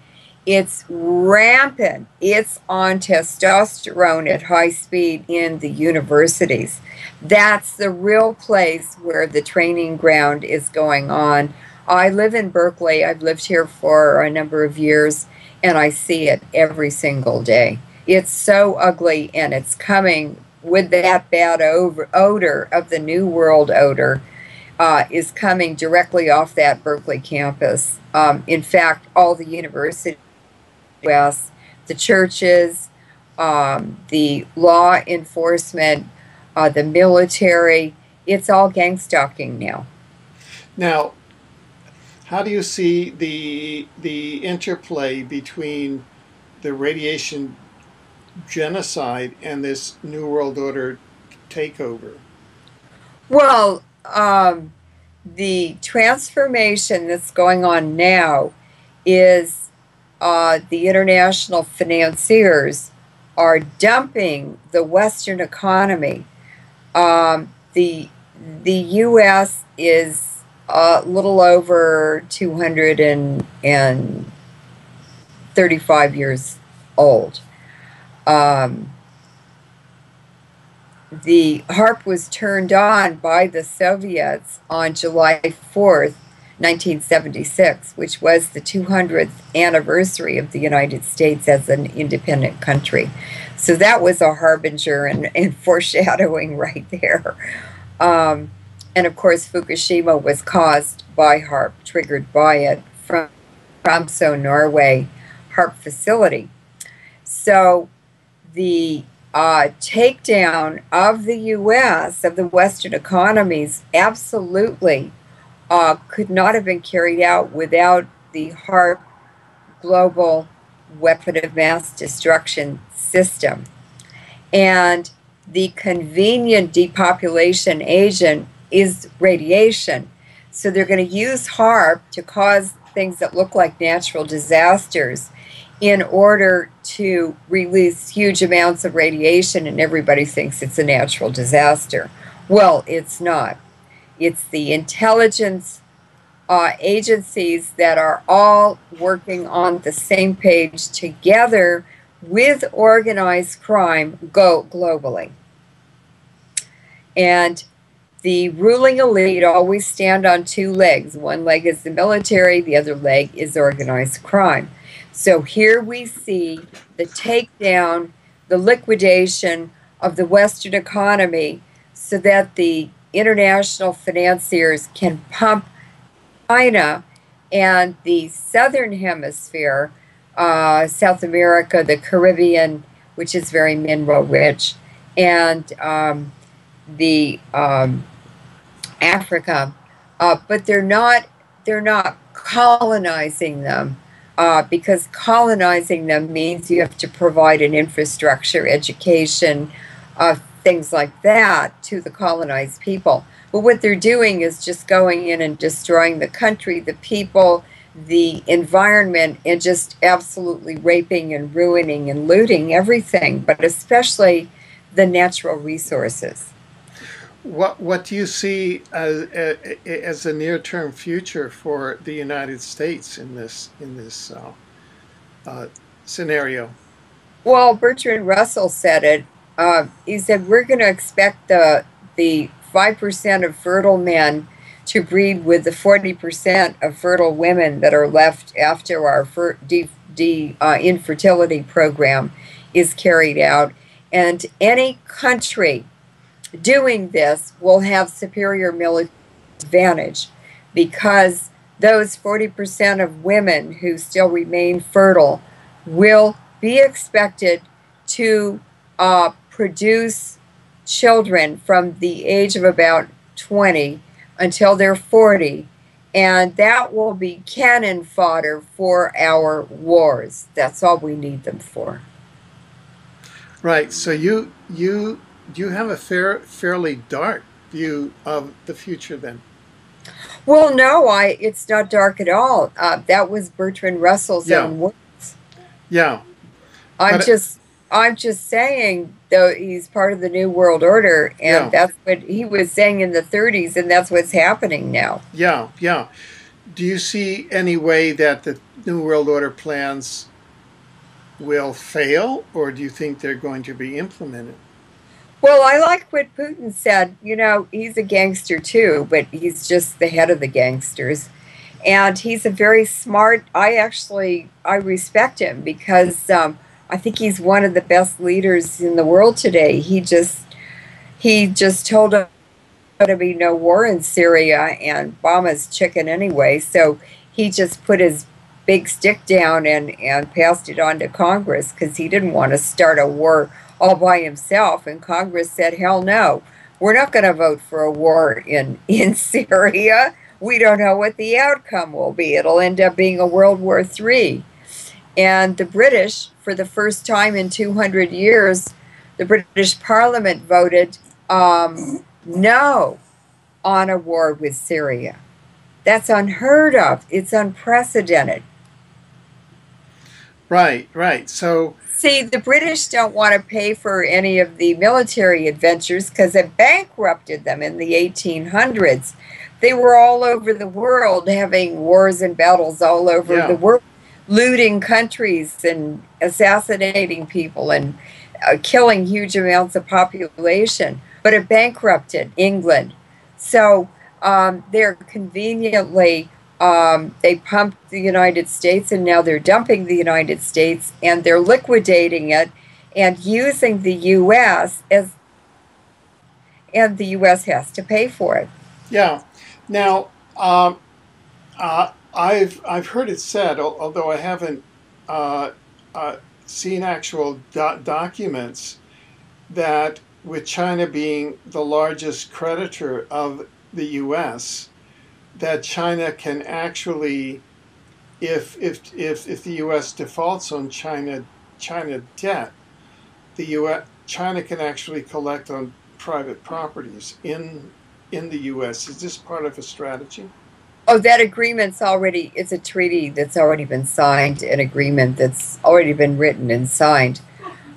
It's rampant. It's on testosterone at high speed in the universities. That's the real place where the training ground is going on. I live in Berkeley. I've lived here for a number of years, and I see it every single day. It's so ugly, and it's coming with that bad odor of the New World odor. Is coming directly off that Berkeley campus. In fact, all the universities, the churches, the law enforcement, the military, it's all gang stalking now. Now, how do you see the interplay between the radiation genocide and this New World Order takeover? Well, the transformation that's going on now is the international financiers are dumping the Western economy. The U.S. is a little over 235 years old. The HAARP was turned on by the Soviets on July 4th, 1976, which was the 200th anniversary of the United States as an independent country. So that was a harbinger and foreshadowing right there. And of course, Fukushima was caused by HAARP, triggered by it from Tromsø, Norway, HAARP facility. So the takedown of the U.S., of the Western economies, absolutely could not have been carried out without the HAARP global weapon of mass destruction system. And the convenient depopulation agent is radiation. So they're going to use HAARP to cause things that look like natural disasters in order to release huge amounts of radiation, and everybody thinks it's a natural disaster. Well, it's not. It's the intelligence agencies that are all working on the same page together with organized crime globally. And the ruling elite always stand on two legs. One leg is the military, the other leg is organized crime. So here we see the takedown, the liquidation of the Western economy so that the international financiers can pump China and the Southern Hemisphere, South America, the Caribbean, which is very mineral rich, and Africa, but they're not colonizing them. Because colonizing them means you have to provide an infrastructure, education, things like that to the colonized people. But what they're doing is just going in and destroying the country, the people, the environment, and just absolutely raping and ruining and looting everything, but especially the natural resources. What do you see as the near-term future for the United States in this scenario? Well, Bertrand Russell said it. He said we're going to expect the 5% of fertile men to breed with the 40% of fertile women that are left after our infertility program is carried out, and any country doing this will have superior military advantage because those 40% of women who still remain fertile will be expected to produce children from the age of about 20 until they're 40, and that will be cannon fodder for our wars. That's all we need them for. Right. So you have a fairly dark view of the future then? Well, no, it's not dark at all. That was Bertrand Russell's own words. Yeah. I'm just I'm just saying, though, he's part of the New World Order, and that's what he was saying in the 30s, and that's what's happening now. Yeah, yeah. Do you see any way that the New World Order plans will fail, or do you think they're going to be implemented? Well, I like what Putin said. You know, he's a gangster too, but he's just the head of the gangsters. And he's a very smart, I respect him because I think he's one of the best leaders in the world today. He just told us there'll be no war in Syria, and Obama's chicken anyway. So he just put his big stick down and passed it on to Congress because he didn't want to start a war all by himself. And Congress said, hell no, we're not going to vote for a war in Syria. We don't know what the outcome will be. It'll end up being a World War III. And the British, for the first time in 200 years, the British Parliament voted no on a war with Syria. That's unheard of. It's unprecedented. Right, right. So, see, the British don't want to pay for any of the military adventures because it bankrupted them in the 1800s. They were all over the world having wars and battles all over the world, looting countries and assassinating people and killing huge amounts of population. But it bankrupted England. So they're conveniently, they pumped the United States, and now they're dumping the United States, and they're liquidating it and using the U.S. and the U.S. has to pay for it. Yeah. Now, I've heard it said, although I haven't seen actual documents, that with China being the largest creditor of the U.S., that China can actually, if the U.S. defaults on China debt, the China can actually collect on private properties in the U.S. Is this part of a strategy? Oh, that agreement's already, it's a treaty that's already been signed, an agreement that's already been written and signed.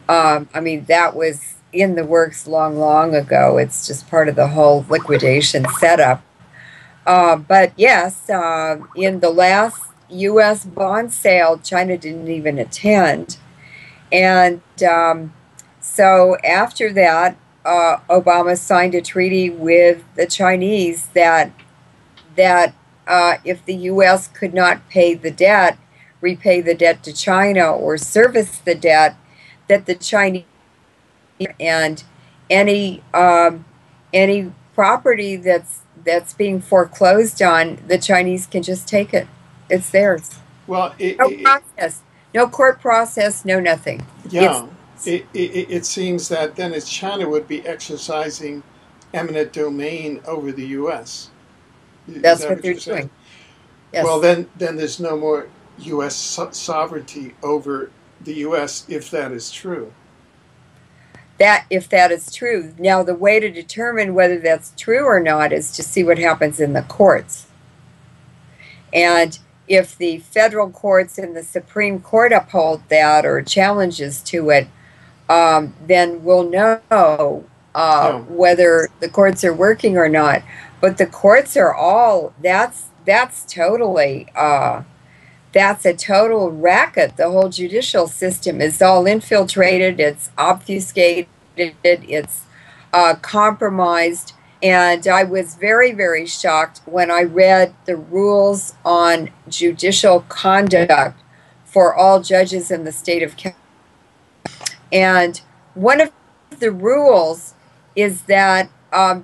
I mean, that was in the works long ago. It's just part of the whole liquidation setup. But yes, in the last U.S. bond sale, China didn't even attend. And so after that, Obama signed a treaty with the Chinese that if the U.S. could not pay the debt, repay the debt to China or service the debt, that the Chinese and any property that's being foreclosed on, the Chinese can just take it. It's theirs. Well, no court process, no nothing. Yeah. It seems that then it's China would be exercising eminent domain over the U.S. That's what they're doing. Yes. Well, then there's no more U.S. sovereignty over the U.S. if that is true. If that is true. Now, the way to determine whether that's true or not is to see what happens in the courts. And if the federal courts and the Supreme Court uphold that or challenges to it, then we'll know whether the courts are working or not. But the courts are all, that's a total racket. The whole judicial system is all infiltrated, it's obfuscated, it's compromised. And I was very, very shocked when I read the rules on judicial conduct for all judges in the state of California. And one of the rules is that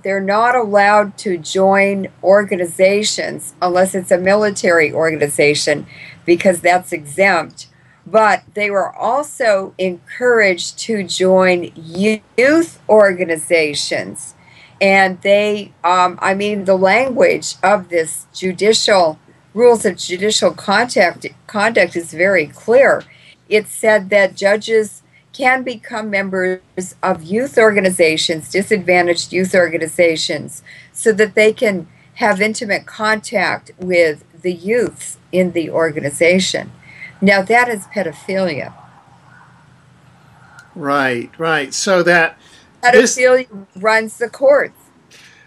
they're not allowed to join organizations unless it's a military organization, because that's exempt. But they were also encouraged to join youth organizations. And they, I mean, the language of this judicial, rules of judicial conduct is very clear. It said that judges can become members of youth organizations, disadvantaged youth organizations, so that they can have intimate contact with the youths in the organization. Now, that is pedophilia. Right, right. So that pedophilia runs the courts.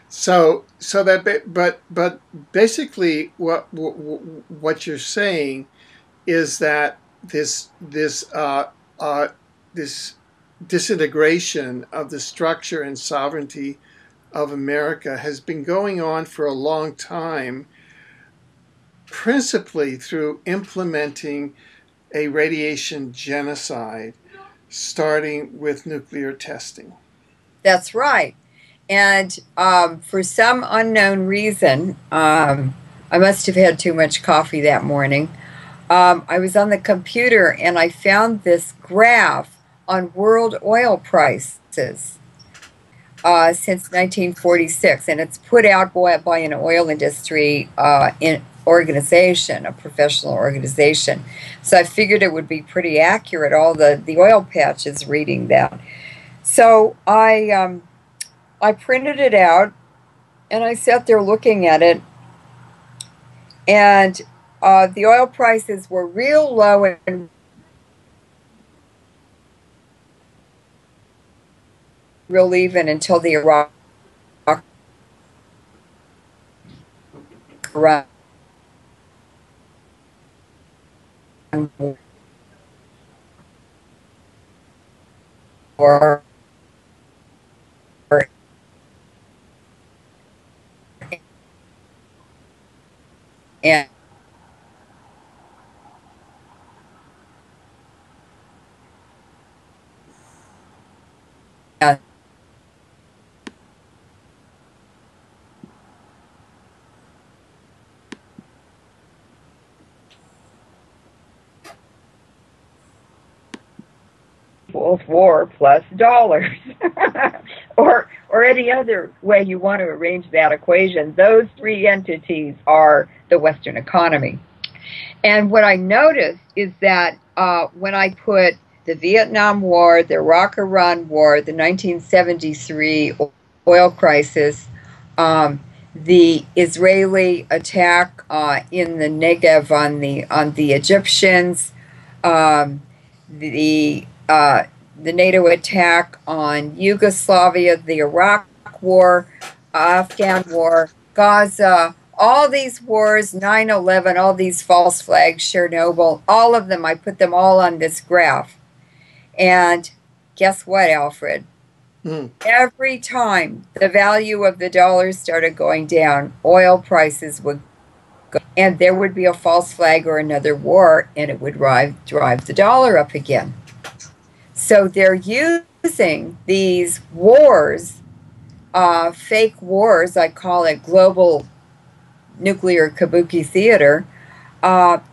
So that, but basically, what you're saying is that this disintegration of the structure and sovereignty of America has been going on for a long time, principally through implementing a radiation genocide, starting with nuclear testing. That's right. And for some unknown reason, I must have had too much coffee that morning, I was on the computer and I found this graph on world oil prices since 1946. And it's put out by an oil industry organization, a professional organization. So I figured it would be pretty accurate, all the oil patches reading that. So I printed it out, and I sat there looking at it, and the oil prices were real low and real even until the Iraq war. And war plus dollars or any other way you want to arrange that equation, those three entities are the Western economy. And what I noticed is that when I put the Vietnam War, the Iraq-Iran War, the 1973 oil crisis, the Israeli attack in the Negev on the Egyptians, the NATO attack on Yugoslavia, the Iraq War, Afghan War, Gaza, all these wars, 9/11, all these false flags, Chernobyl, all of them, I put them all on this graph. And guess what, Alfred? Every time the value of the dollar started going down, oil prices would go, and there would be a false flag or another war, and it would drive the dollar up again. So they're using these wars, fake wars, I call it global nuclear kabuki theater,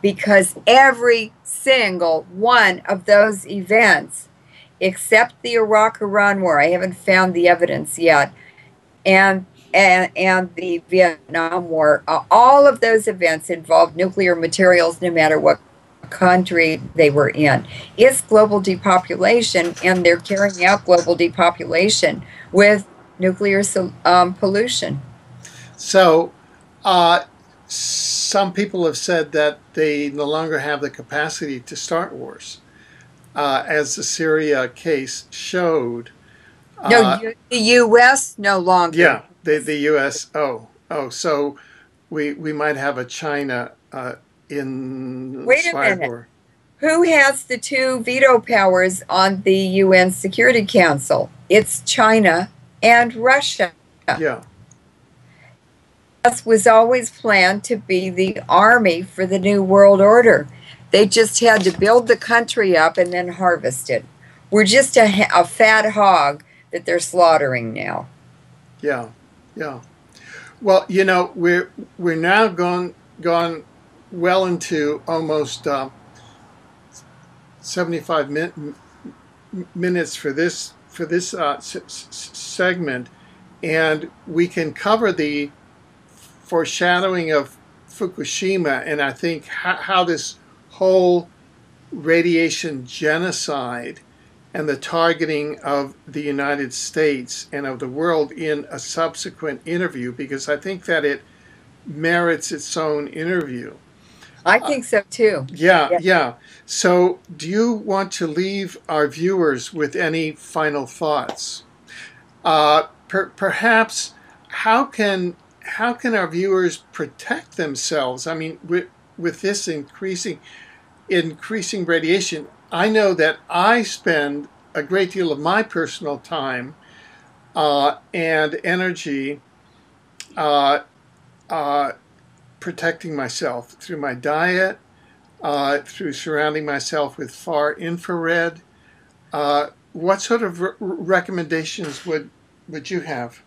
because every single one of those events, except the Iraq-Iran War, I haven't found the evidence yet, and the Vietnam War, all of those events involved nuclear materials no matter what country they were in. It's global depopulation, and they're carrying out global depopulation with nuclear pollution. So some people have said that they no longer have the capacity to start wars, as the Syria case showed. No, the U.S. no longer. Yeah, the U.S. Oh, so we might have a China Wait a minute. War. Who has the two veto powers on the UN Security Council? It's China and Russia. Yeah. This was always planned to be the army for the New World Order. They just had to build the country up and then harvest it. We're just a fat hog that they're slaughtering now. Yeah, yeah. Well, you know, we're now gone well into almost 75 minutes for this segment, and we can cover the foreshadowing of Fukushima, and I think how this whole radiation genocide and the targeting of the United States and of the world in a subsequent interview, because I think that it merits its own interview. I think so too. Yeah, yes. Yeah. So do you want to leave our viewers with any final thoughts? Perhaps how can our viewers protect themselves? I mean, with this increasing radiation, I know that I spend a great deal of my personal time and energy protecting myself through my diet, through surrounding myself with far infrared. What sort of recommendations would you have?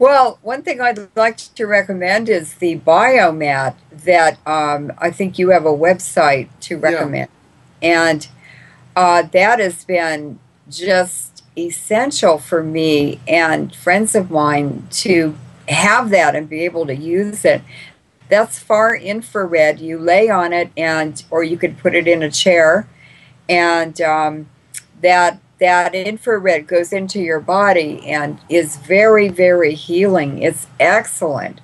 Well, one thing I'd like to recommend is the biomat that I think you have a website to recommend. Yeah. And that has been just essential for me and friends of mine to have that and be able to use it. That's far infrared. You lay on it, and or you could put it in a chair, and that infrared goes into your body and is very, very healing. It's excellent.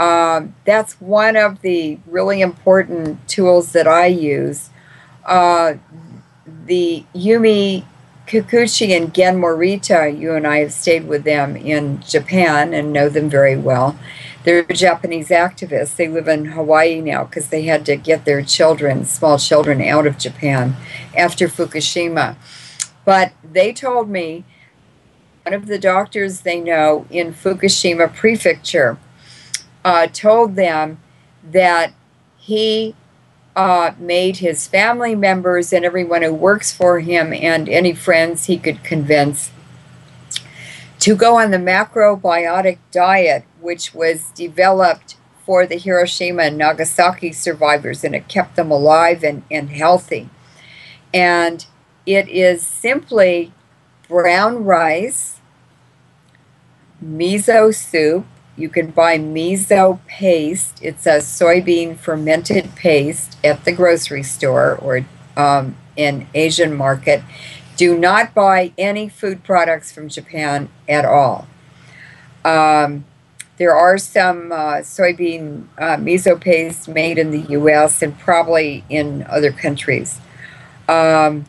That's one of the really important tools that I use. The Yumi Kikuchi and Gen Morita, you and I have stayed with them in Japan and know them very well. They're Japanese activists. They live in Hawaii now because they had to get their children, small children, out of Japan after Fukushima. But they told me one of the doctors they know in Fukushima Prefecture told them that he made his family members and everyone who works for him and any friends he could convince to go on the macrobiotic diet, which was developed for the Hiroshima and Nagasaki survivors, and it kept them alive and healthy. And it is simply brown rice, miso soup. You can buy miso paste. It's a soybean fermented paste at the grocery store or in Asian market. Do not buy any food products from Japan at all. There are some soybean miso paste made in the U.S. and probably in other countries. Then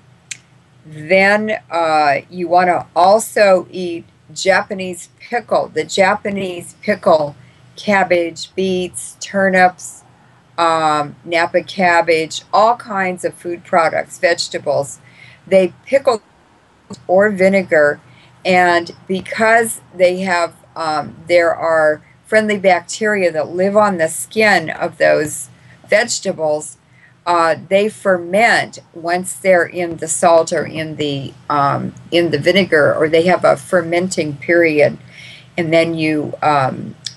you want to also eat Japanese pickle. The Japanese pickle, cabbage, beets, turnips, Napa cabbage, all kinds of food products, vegetables. They pickle or vinegar, and because they have, there are friendly bacteria that live on the skin of those vegetables, they ferment once they're in the salt or in the vinegar, or they have a fermenting period, and then you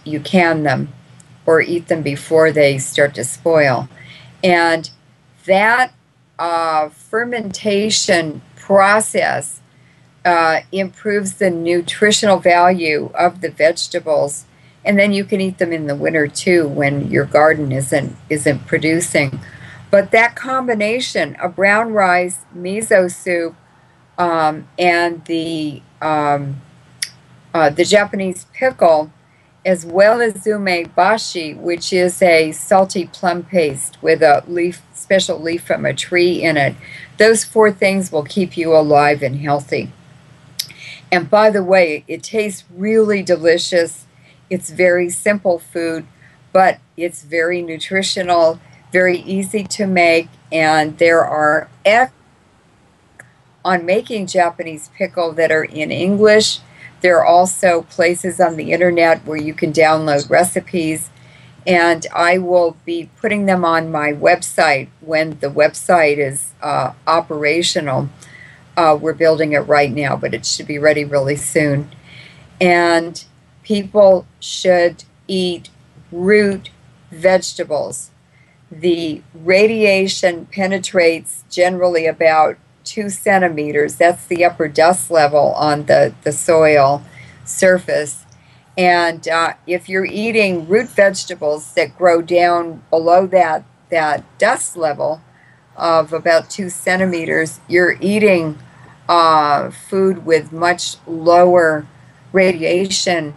you can them or eat them before they start to spoil. And that fermentation process improves the nutritional value of the vegetables, and then you can eat them in the winter too when your garden isn't producing. But that combination of brown rice, miso soup, and the Japanese pickle, as well as umebashi, which is a salty plum paste with a leaf, special leaf from a tree in it. Those four things will keep you alive and healthy. And by the way, it tastes really delicious. It's very simple food, but it's very nutritional, very easy to make, and there are experts on making Japanese pickle that are in English. There are also places on the internet where you can download recipes, and I will be putting them on my website when the website is operational. We're building it right now, but it should be ready really soon. And people should eat root vegetables. The radiation penetrates generally about 2 centimeters. That's the upper dust level on the soil surface. And if you're eating root vegetables that grow down below that dust level of about 2 centimeters, you're eating food with much lower radiation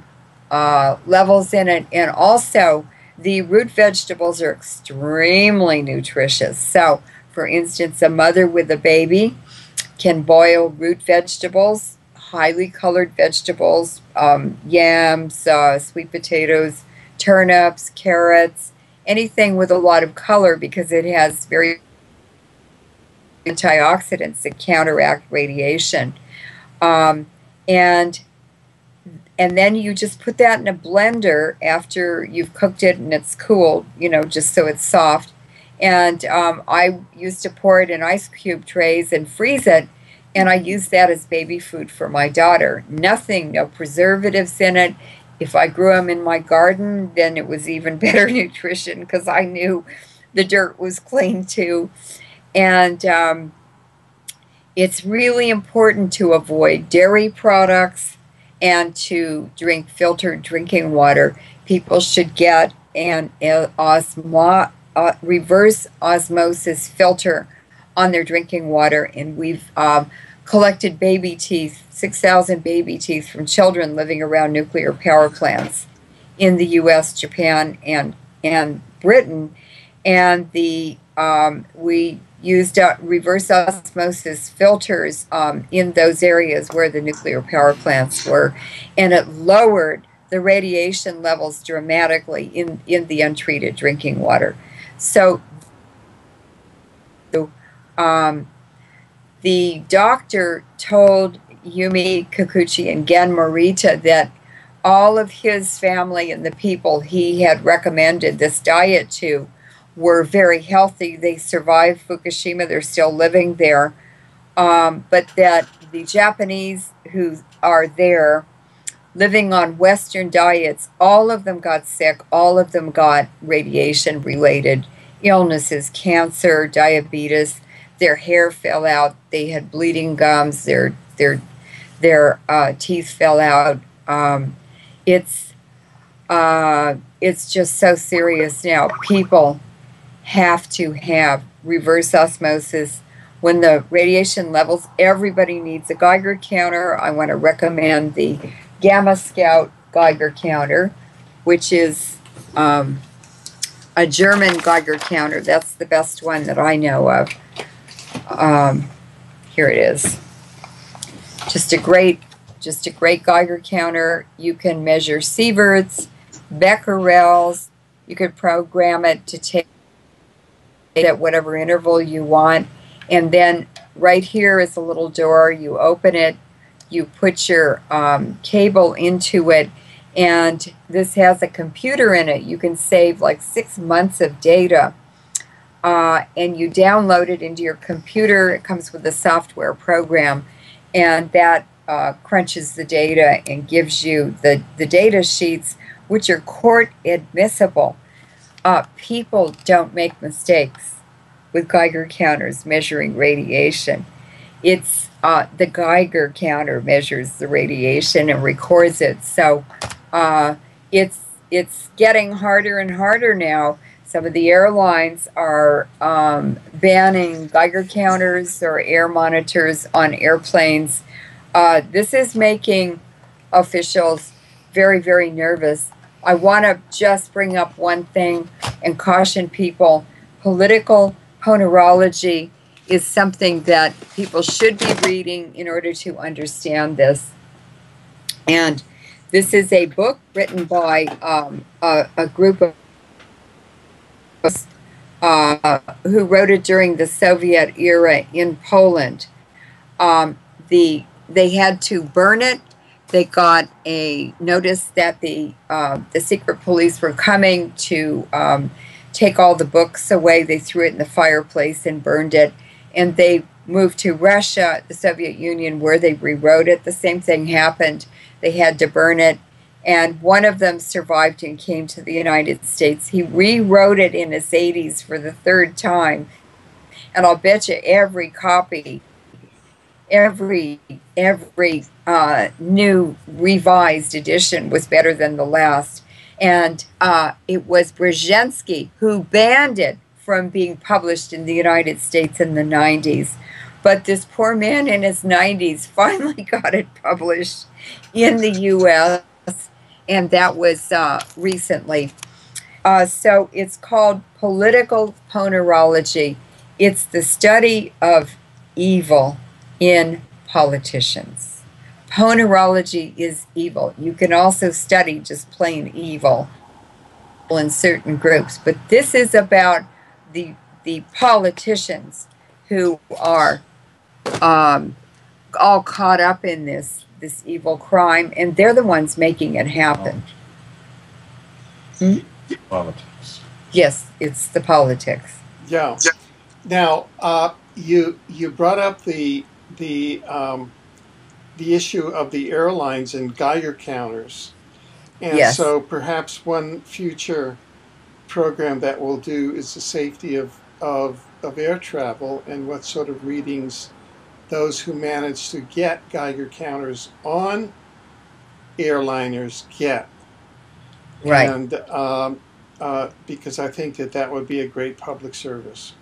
levels in it. And also The root vegetables are extremely nutritious. So, for instance, a mother with a baby can boil root vegetables, highly colored vegetables, yams, sweet potatoes, turnips, carrots, anything with a lot of color, because it has very antioxidants that counteract radiation. And then you just put that in a blender after you've cooked it and it's cooled, you know, just so it's soft. And I used to pour it in ice cube trays and freeze it, and I used that as baby food for my daughter. Nothing, no preservatives in it. If I grew them in my garden, then it was even better nutrition, because I knew the dirt was clean too. And it's really important to avoid dairy products and to drink filtered drinking water. People should get an reverse osmosis filter on their drinking water. And we've collected baby teeth, 6,000 baby teeth from children living around nuclear power plants in the U.S., Japan, and Britain. And the we used reverse osmosis filters in those areas where the nuclear power plants were, and it lowered the radiation levels dramatically in the untreated drinking water. So the doctor told Yumi Kikuchi and Gen Morita that all of his family and the people he had recommended this diet to were very healthy. They survived Fukushima. They're still living there. But that the Japanese who are there living on Western diets, all of them got sick. All of them got radiation-related illnesses, cancer, diabetes. Their hair fell out. They had bleeding gums. Their teeth fell out. It's just so serious now. People have to have reverse osmosis. When the radiation levels, everybody needs a Geiger counter. I want to recommend the Gamma Scout Geiger counter, which is a German Geiger counter. That's the best one that I know of. Here it is. Just a great Geiger counter. You can measure sieverts, becquerels. You could program it to take at whatever interval you want, and then right here is a little door. You open it, you put your cable into it, and this has a computer in it. You can save like 6 months of data, and you download it into your computer. It comes with a software program, and that crunches the data and gives you the data sheets, which are court admissible. People don't make mistakes with Geiger counters measuring radiation. It's the Geiger counter measures the radiation and records it. So it's getting harder and harder now. Some of the airlines are banning Geiger counters or air monitors on airplanes. This is making officials very, very nervous. I want to just bring up one thing and caution people. Political ponerology is something that people should be reading in order to understand this. And this is a book written by a group of who wrote it during the Soviet era in Poland. They had to burn it. They got a notice that the secret police were coming to take all the books away. They threw it in the fireplace and burned it. And they moved to Russia, the Soviet Union, where they rewrote it. The same thing happened. They had to burn it. And one of them survived and came to the United States. He rewrote it in his 80s for the third time. And I'll bet you every copy, every new revised edition was better than the last. And it was Brzezinski who banned it from being published in the United States in the 90s. But this poor man in his 90s finally got it published in the U.S., and that was recently. So it's called political ponerology. It's the study of evil in politicians. Ponerology is evil. You can also study just plain evil in certain groups, but this is about the politicians who are all caught up in this evil crime, and they're the ones making it happen. Politics. Yes, it's the politics. Yeah. Now, you brought up the issue of the airlines and Geiger counters, and yes. So perhaps one future program that we'll do is the safety of air travel and what sort of readings those who manage to get Geiger counters on airliners get. Right. And because I think that would be a great public service.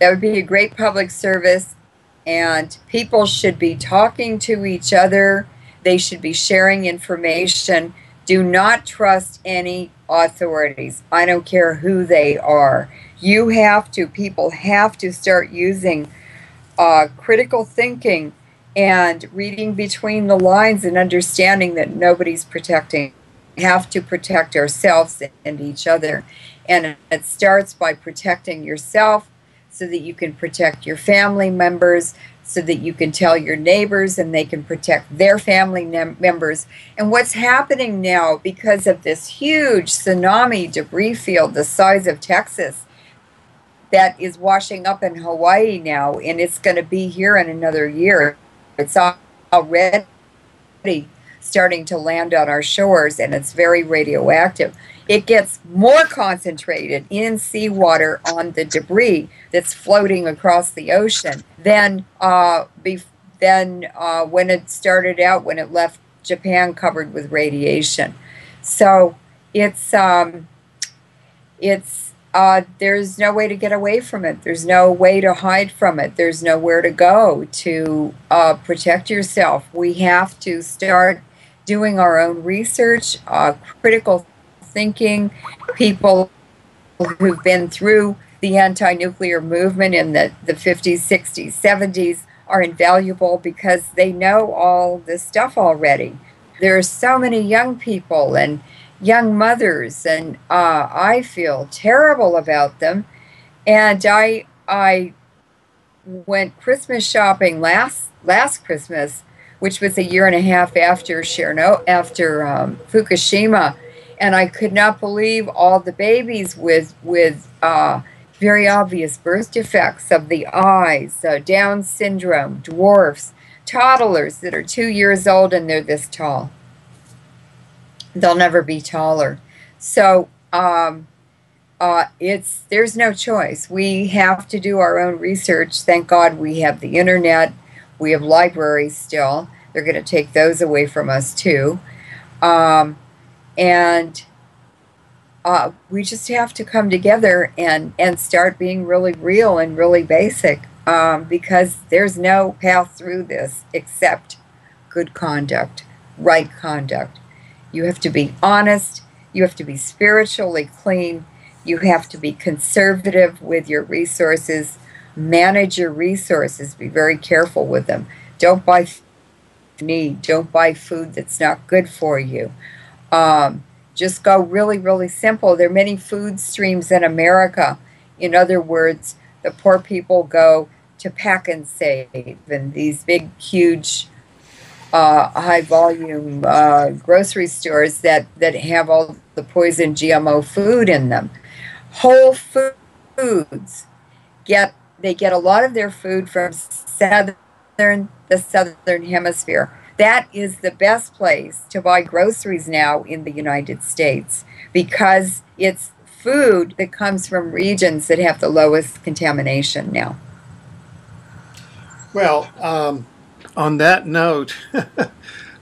That would be a great public service, and people should be talking to each other. They should be sharing information. Do not trust any authorities. I don't care who they are. You have to, people have to start using critical thinking and reading between the lines and understanding that nobody's protecting. We have to protect ourselves and each other. And it starts by protecting yourself so that you can protect your family members, so that you can tell your neighbors and they can protect their family members. And what's happening now because of this huge tsunami debris field the size of Texas that is washing up in Hawaii now, and it's going to be here in another year. It's already starting to land on our shores, and it's very radioactive. It gets more concentrated in seawater on the debris that's floating across the ocean than when it started out, when it left Japan covered with radiation. So it's there's no way to get away from it. There's no way to hide from it. There's nowhere to go to protect yourself. We have to start doing our own research, critical thinking. People who've been through the anti-nuclear movement in the 50s, 60s, 70s are invaluable because they know all this stuff already. There are so many young people and young mothers, and I feel terrible about them. And I went Christmas shopping last Christmas, which was a year and a half after Fukushima, and I could not believe all the babies with very obvious birth defects of the eyes, Down syndrome, dwarfs, toddlers that are 2 years old and they're this tall. They'll never be taller. So there's no choice. We have to do our own research. Thank God we have the internet. We have libraries still. They're going to take those away from us too. And we just have to come together and start being really real and really basic, because there's no path through this except good conduct, right conduct. You have to be honest. You have to be spiritually clean. You have to be conservative with your resources. Manage your resources. Be very careful with them. Don't buy need. Don't buy food that's not good for you. Just go really, really simple. There are many food streams in America. In other words, the poor people go to Pack and Save and these big, huge high-volume grocery stores that have all the poison GMO food in them. Whole Foods get a lot of their food from the southern hemisphere. That is the best place to buy groceries now in the United States, because it's food that comes from regions that have the lowest contamination now. Well, on that note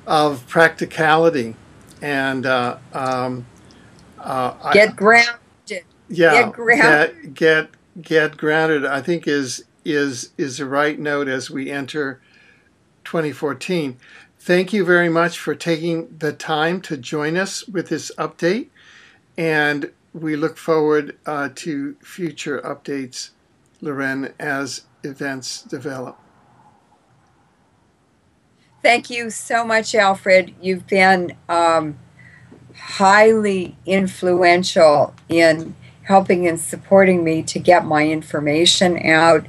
of practicality and get grounded. Yeah, get grounded. Get grounded, I think is the right note as we enter 2014. Thank you very much for taking the time to join us with this update, and we look forward to future updates, Leuren, as events develop. Thank you so much, Alfred. You've been highly influential in helping and supporting me to get my information out.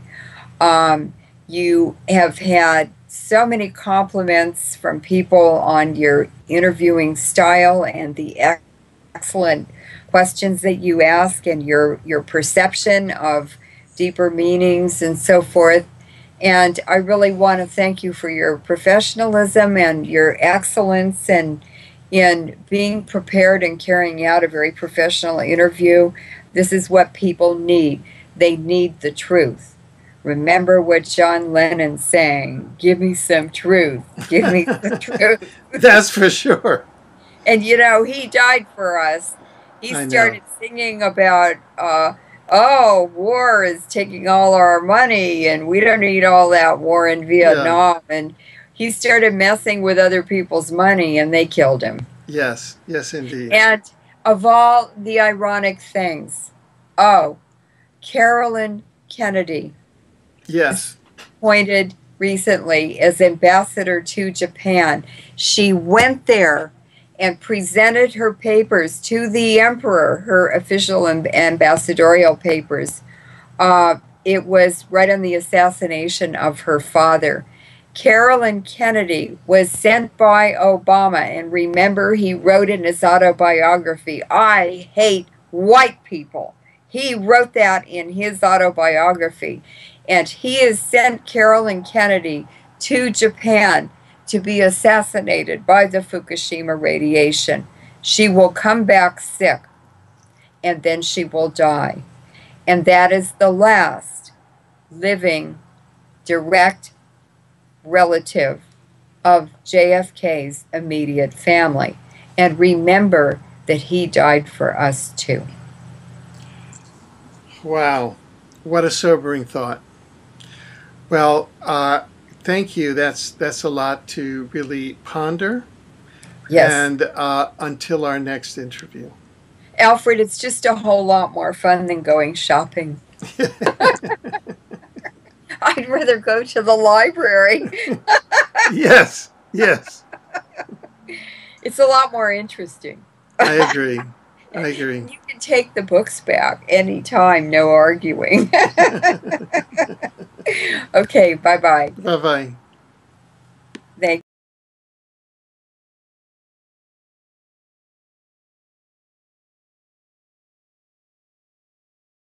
You have had so many compliments from people on your interviewing style and the excellent questions that you ask and your perception of deeper meanings and so forth. And I really want to thank you for your professionalism and your excellence and in being prepared and carrying out a very professional interview. This is what people need. They need the truth. Remember what John Lennon sang, give me some truth, give me the truth. That's for sure. And you know, he died for us. He started singing about, oh, war is taking all our money and we don't need all that war in Vietnam. Yeah. And he started messing with other people's money and they killed him. Yes, yes, indeed. And of all the ironic things, oh, Caroline Kennedy. Yes. Appointed recently as ambassador to Japan. She went there and presented her papers to the emperor, her official ambassadorial papers. It was right on the assassination of her father. Caroline Kennedy was sent by Obama, and remember he wrote in his autobiography, I hate white people. He wrote that in his autobiography. And he has sent Caroline Kennedy to Japan to be assassinated by the Fukushima radiation. She will come back sick, and then she will die. And that is the last living direct relative of JFK's immediate family. And remember that he died for us too. Wow, what a sobering thought. Well, thank you. That's a lot to really ponder. Yes. And until our next interview. Alfred, it's just a whole lot more fun than going shopping. I'd rather go to the library. Yes, yes. It's a lot more interesting. I agree. I agree. You can take the books back anytime, no arguing. Okay, bye-bye. Bye-bye.